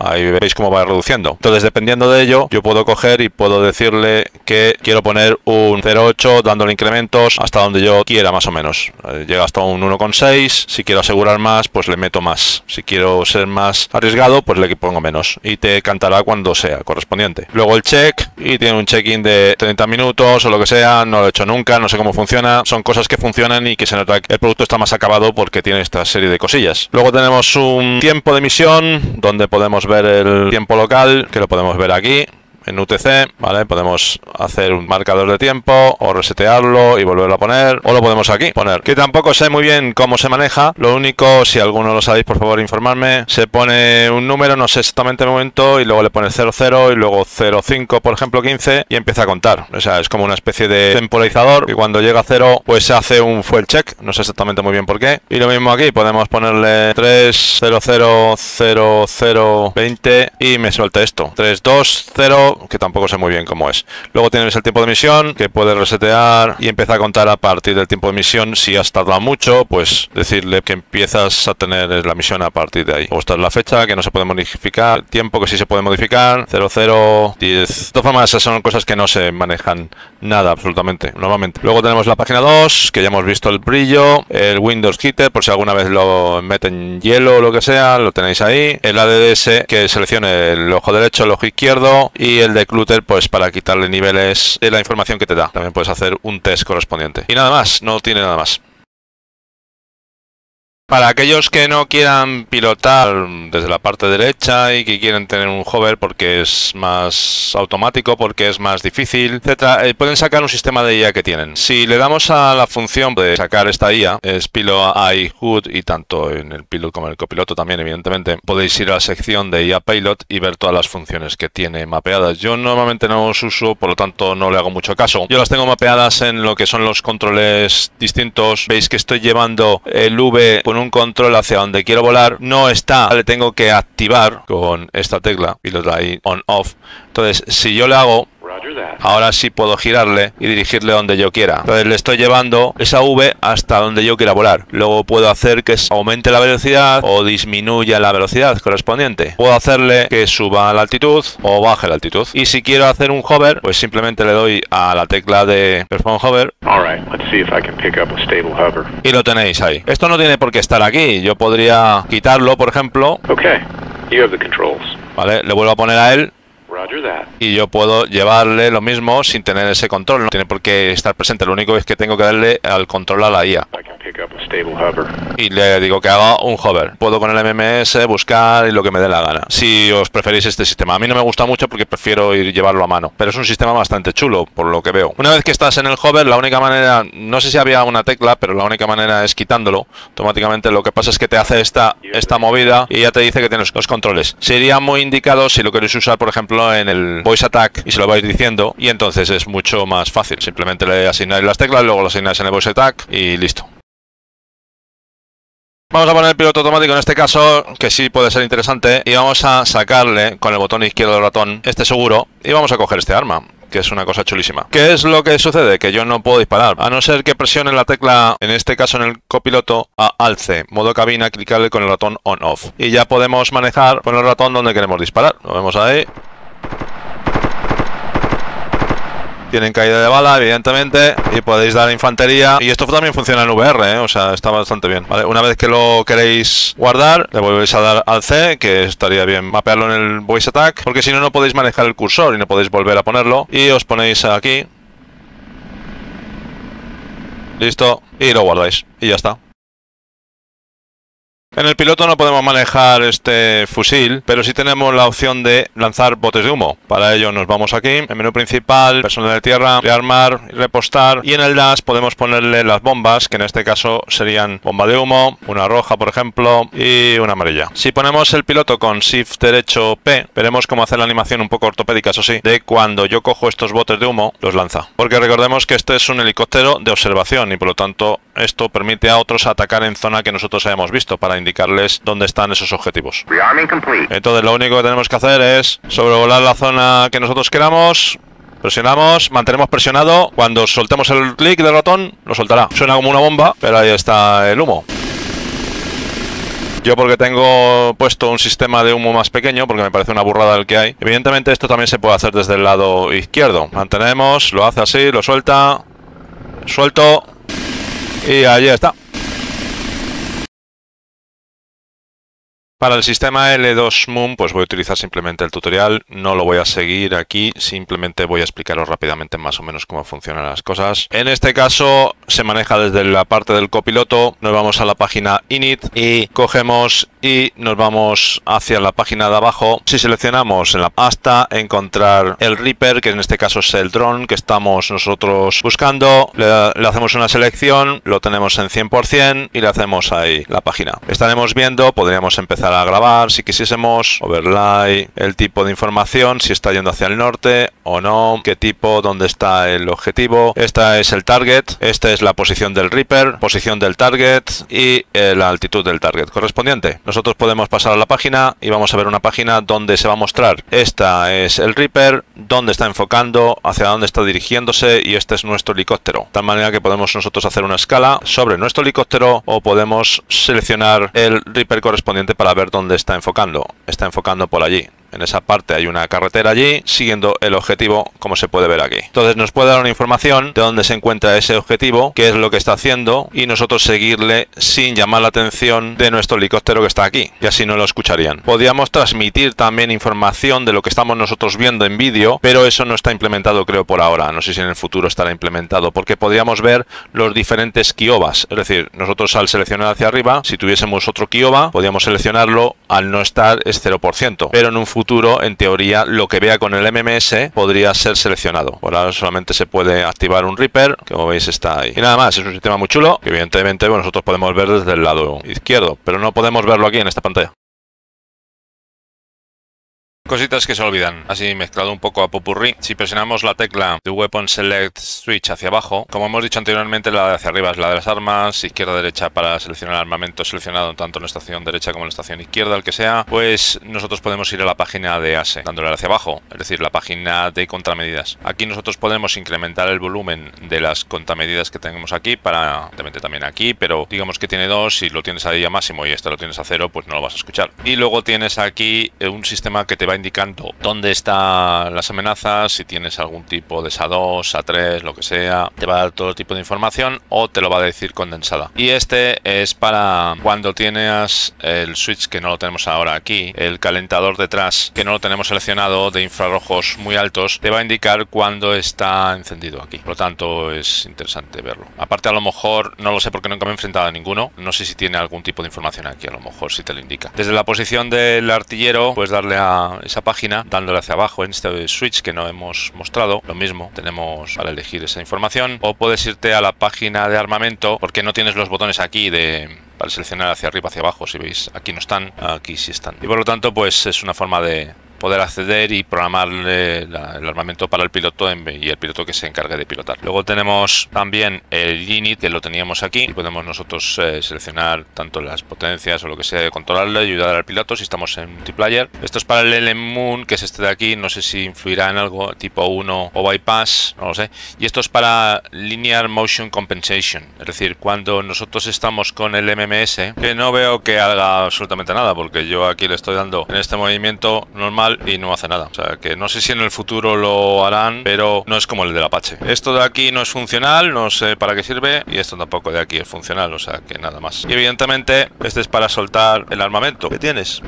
ahí veis cómo va reduciendo. Entonces, dependiendo de ello, yo puedo coger y puedo decirle que quiero poner un cero coma ocho dándole incrementos hasta donde yo quiera, más o menos. Llega hasta un uno coma seis. Si quiero asegurar más, pues le meto más. Si quiero ser más arriesgado, pues le pongo menos. Y te cantará cuando sea correspondiente. Luego el check, y tiene un check-in de treinta minutos o lo que sea. No lo he hecho nunca, no sé cómo funciona. Son cosas que funcionan y que se nota que el producto está más acabado porque tiene esta serie de cosillas. Luego tenemos un tiempo de misión donde podemos ver el tiempo local, que lo podemos ver aquí en U T C, ¿vale? Podemos hacer un marcador de tiempo o resetearlo y volverlo a poner, o lo podemos aquí poner, que tampoco sé muy bien cómo se maneja. Lo único, si alguno lo sabéis, por favor informarme, se pone un número, no sé exactamente el momento, y luego le pone cero cero y luego cero cinco, por ejemplo quince, y empieza a contar. O sea, es como una especie de temporizador, y cuando llega a cero pues se hace un fuel check, no sé exactamente muy bien por qué. Y lo mismo aquí, podemos ponerle tres cero cero cero cero veinte y me suelta esto tres dos cero, que tampoco sé muy bien cómo es. Luego tienes el tiempo de misión, que puedes resetear y empieza a contar a partir del tiempo de misión. Si has tardado mucho, pues decirle que empiezas a tener la misión a partir de ahí. O esta es la fecha, que no se puede modificar, el tiempo, que sí se puede modificar, cero cero diez. De todas formas, esas son cosas que no se manejan nada absolutamente normalmente. Luego tenemos la página dos, que ya hemos visto el brillo, el Windows Heater, por si alguna vez lo meten hielo o lo que sea, lo tenéis ahí. El A D S, que seleccione el ojo derecho, el ojo izquierdo, y el de Clutter, pues para quitarle niveles de la información que te da. También puedes hacer un test correspondiente. Y nada más, no tiene nada más. Para aquellos que no quieran pilotar desde la parte derecha y que quieren tener un hover porque es más automático, porque es más difícil, etcétera, eh, pueden sacar un sistema de I A que tienen. Si le damos a la función de sacar esta I A, es Pilot A I H U D, y tanto en el pilot como en el copiloto también, evidentemente, podéis ir a la sección de I A Pilot y ver todas las funciones que tiene mapeadas. Yo normalmente no los uso, por lo tanto no le hago mucho caso. Yo las tengo mapeadas en lo que son los controles distintos. Veis que estoy llevando el V con un control hacia donde quiero volar, no está, le tengo que activar con esta tecla y lo trae on off. Entonces, si yo le hago, ahora sí puedo girarle y dirigirle donde yo quiera. Entonces le estoy llevando esa V hasta donde yo quiera volar. Luego puedo hacer que aumente la velocidad o disminuya la velocidad correspondiente. Puedo hacerle que suba la altitud o baje la altitud. Y si quiero hacer un hover, pues simplemente le doy a la tecla de Perform Hover. Y lo tenéis ahí. Esto no tiene por qué estar aquí. Yo podría quitarlo, por ejemplo. Okay. You have the controls. Vale, le vuelvo a poner a él. Y yo puedo llevarle lo mismo sin tener ese control, no tiene por qué estar presente, lo único es que tengo que darle al control a la I A. Y le digo que haga un hover. Puedo con el M M S buscar y lo que me dé la gana. Si os preferís este sistema, a mí no me gusta mucho porque prefiero ir llevarlo a mano, pero es un sistema bastante chulo por lo que veo. Una vez que estás en el hover, la única manera, no sé si había una tecla, pero la única manera es quitándolo automáticamente. Lo que pasa es que te hace esta, esta movida y ya te dice que tienes los controles. Sería muy indicado si lo queréis usar, por ejemplo, en el voice attack y se lo vais diciendo, y entonces es mucho más fácil. Simplemente le asignáis las teclas, luego lo asignáis en el voice attack y listo. Vamos a poner el piloto automático en este caso, que sí puede ser interesante, y vamos a sacarle con el botón izquierdo del ratón este seguro y vamos a coger este arma, que es una cosa chulísima. ¿Qué es lo que sucede? Que yo no puedo disparar, a no ser que presione la tecla, en este caso en el copiloto, a alce, modo cabina, clicarle con el ratón on-off. Y ya podemos manejar con el ratón donde queremos disparar. Lo vemos ahí. Tienen caída de bala, evidentemente, y podéis dar infantería. Y esto también funciona en V R, ¿eh? O sea, está bastante bien. Vale, una vez que lo queréis guardar, le volvéis a dar al C, que estaría bien mapearlo en el voice attack, porque si no, no podéis manejar el cursor y no podéis volver a ponerlo. Y os ponéis aquí. Listo. Y lo guardáis. Y ya está. En el piloto no podemos manejar este fusil, pero sí tenemos la opción de lanzar botes de humo. Para ello nos vamos aquí, en menú principal, personal de tierra, rearmar, repostar, y en el dash podemos ponerle las bombas, que en este caso serían bomba de humo, una roja por ejemplo, y una amarilla. Si ponemos el piloto con shift derecho P, veremos cómo hacer la animación un poco ortopédica, eso sí, de cuando yo cojo estos botes de humo, los lanza. Porque recordemos que este es un helicóptero de observación y por lo tanto esto permite a otros atacar en zona que nosotros hayamos visto, para indicarles dónde están esos objetivos. Entonces lo único que tenemos que hacer es sobrevolar la zona que nosotros queramos, presionamos, mantenemos presionado, cuando soltemos el clic del ratón lo soltará. Suena como una bomba, pero ahí está el humo. Yo porque tengo puesto un sistema de humo más pequeño, porque me parece una burrada el que hay. Evidentemente esto también se puede hacer desde el lado izquierdo. Mantenemos, lo hace así, lo suelta, suelto y allí está. Para el sistema L dos Moon, pues voy a utilizar simplemente el tutorial, no lo voy a seguir aquí, simplemente voy a explicaros rápidamente más o menos cómo funcionan las cosas. En este caso se maneja desde la parte del copiloto, nos vamos a la página init y cogemos y nos vamos hacia la página de abajo. Si seleccionamos en la, hasta encontrar el Reaper, que en este caso es el dron que estamos nosotros buscando, le, le hacemos una selección, lo tenemos en cien por ciento y le hacemos ahí la página. Estaremos viendo, podríamos empezar a grabar si quisiésemos, overlay, el tipo de información, si está yendo hacia el norte o no, qué tipo, dónde está el objetivo. Esta es el target, esta es la posición del Reaper, posición del target y eh, la altitud del target correspondiente. Nosotros podemos pasar a la página y vamos a ver una página donde se va a mostrar. Esta es el Reaper, dónde está enfocando, hacia dónde está dirigiéndose, y este es nuestro helicóptero. De tal manera que podemos nosotros hacer una escala sobre nuestro helicóptero o podemos seleccionar el Reaper correspondiente para ver dónde está enfocando. Está enfocando por allí. En esa parte hay una carretera allí, siguiendo el objetivo, como se puede ver aquí. Entonces nos puede dar una información de dónde se encuentra ese objetivo, qué es lo que está haciendo, y nosotros seguirle sin llamar la atención de nuestro helicóptero que está aquí, y así no lo escucharían. Podríamos transmitir también información de lo que estamos nosotros viendo en vídeo, pero eso no está implementado, creo, por ahora. No sé si en el futuro estará implementado, porque podríamos ver los diferentes Kiovas. Es decir, nosotros al seleccionar hacia arriba, si tuviésemos otro Kiova, podríamos seleccionarlo. Al no estar es cero por ciento, pero en un futuro, en teoría, lo que vea con el M M S podría ser seleccionado. Por ahora solamente se puede activar un Reaper, que como veis está ahí. Y nada más, es un sistema muy chulo, que evidentemente bueno, nosotros podemos ver desde el lado izquierdo, pero no podemos verlo aquí en esta pantalla. Cositas que se olvidan, así mezclado un poco a popurrí. Si presionamos la tecla de Weapon Select Switch hacia abajo, como hemos dicho anteriormente, la de hacia arriba es la de las armas, izquierda-derecha para seleccionar el armamento seleccionado tanto en la estación derecha como en la estación izquierda, el que sea, pues nosotros podemos ir a la página de A S E, dándole hacia abajo, es decir, la página de contramedidas. Aquí nosotros podemos incrementar el volumen de las contramedidas que tenemos aquí, para también aquí, pero digamos que tiene dos, si lo tienes ahí a máximo y este lo tienes a cero, pues no lo vas a escuchar. Y luego tienes aquí un sistema que te va indicando dónde están las amenazas, si tienes algún tipo de S A dos, S A tres, lo que sea, te va a dar todo tipo de información o te lo va a decir condensada. Y este es para cuando tienes el switch, que no lo tenemos ahora aquí, el calentador detrás, que no lo tenemos seleccionado, de infrarrojos muy altos, te va a indicar cuando está encendido aquí. Por lo tanto, es interesante verlo. Aparte, a lo mejor, no lo sé porque nunca me he enfrentado a ninguno, no sé si tiene algún tipo de información aquí, a lo mejor si te lo indica. Desde la posición del artillero, puedes darle a esa página dándole hacia abajo en este switch que no hemos mostrado. Lo mismo tenemos para elegir esa información, o puedes irte a la página de armamento, porque no tienes los botones aquí de para seleccionar hacia arriba, hacia abajo. Si veis, aquí no están, aquí sí están, y por lo tanto pues es una forma de poder acceder y programar el armamento para el piloto y el piloto que se encargue de pilotar. Luego tenemos también el init, que lo teníamos aquí, y podemos nosotros eh, seleccionar tanto las potencias o lo que sea de controlarlo, ayudar al piloto si estamos en multiplayer. Esto es para el L M Moon, que es este de aquí, no sé si influirá en algo tipo uno o bypass, no lo sé. Y esto es para linear motion compensation, es decir, cuando nosotros estamos con el M M S, que no veo que haga absolutamente nada, porque yo aquí le estoy dando en este movimiento normal y no hace nada. O sea, que no sé si en el futuro lo harán, pero no es como el del Apache. Esto de aquí no es funcional, no sé para qué sirve, y esto tampoco de aquí es funcional, o sea que nada más. Y evidentemente este es para soltar el armamento que tienes.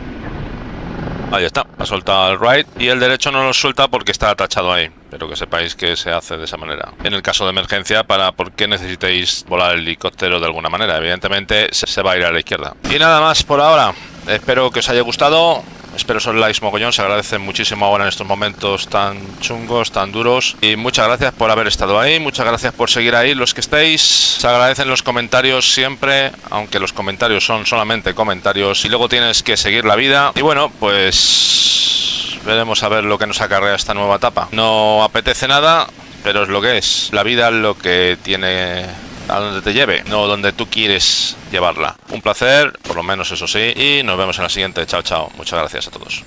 Ahí está, ha soltado el right, y el derecho no lo suelta porque está tachado ahí, pero que sepáis que se hace de esa manera. En el caso de emergencia, para porque necesitéis volar el helicóptero de alguna manera, evidentemente se va a ir a la izquierda. Y nada más por ahora, espero que os haya gustado. Espero esos likes mogollón, se agradecen muchísimo ahora en estos momentos tan chungos, tan duros. Y muchas gracias por haber estado ahí, muchas gracias por seguir ahí los que estéis. Se agradecen los comentarios siempre, aunque los comentarios son solamente comentarios y luego tienes que seguir la vida. Y bueno, pues veremos a ver lo que nos acarrea esta nueva etapa. No apetece nada, pero es lo que es. La vida es lo que tiene, a donde te lleve, no donde tú quieres llevarla. Un placer, por lo menos eso sí, y nos vemos en la siguiente. Chao, chao. Muchas gracias a todos.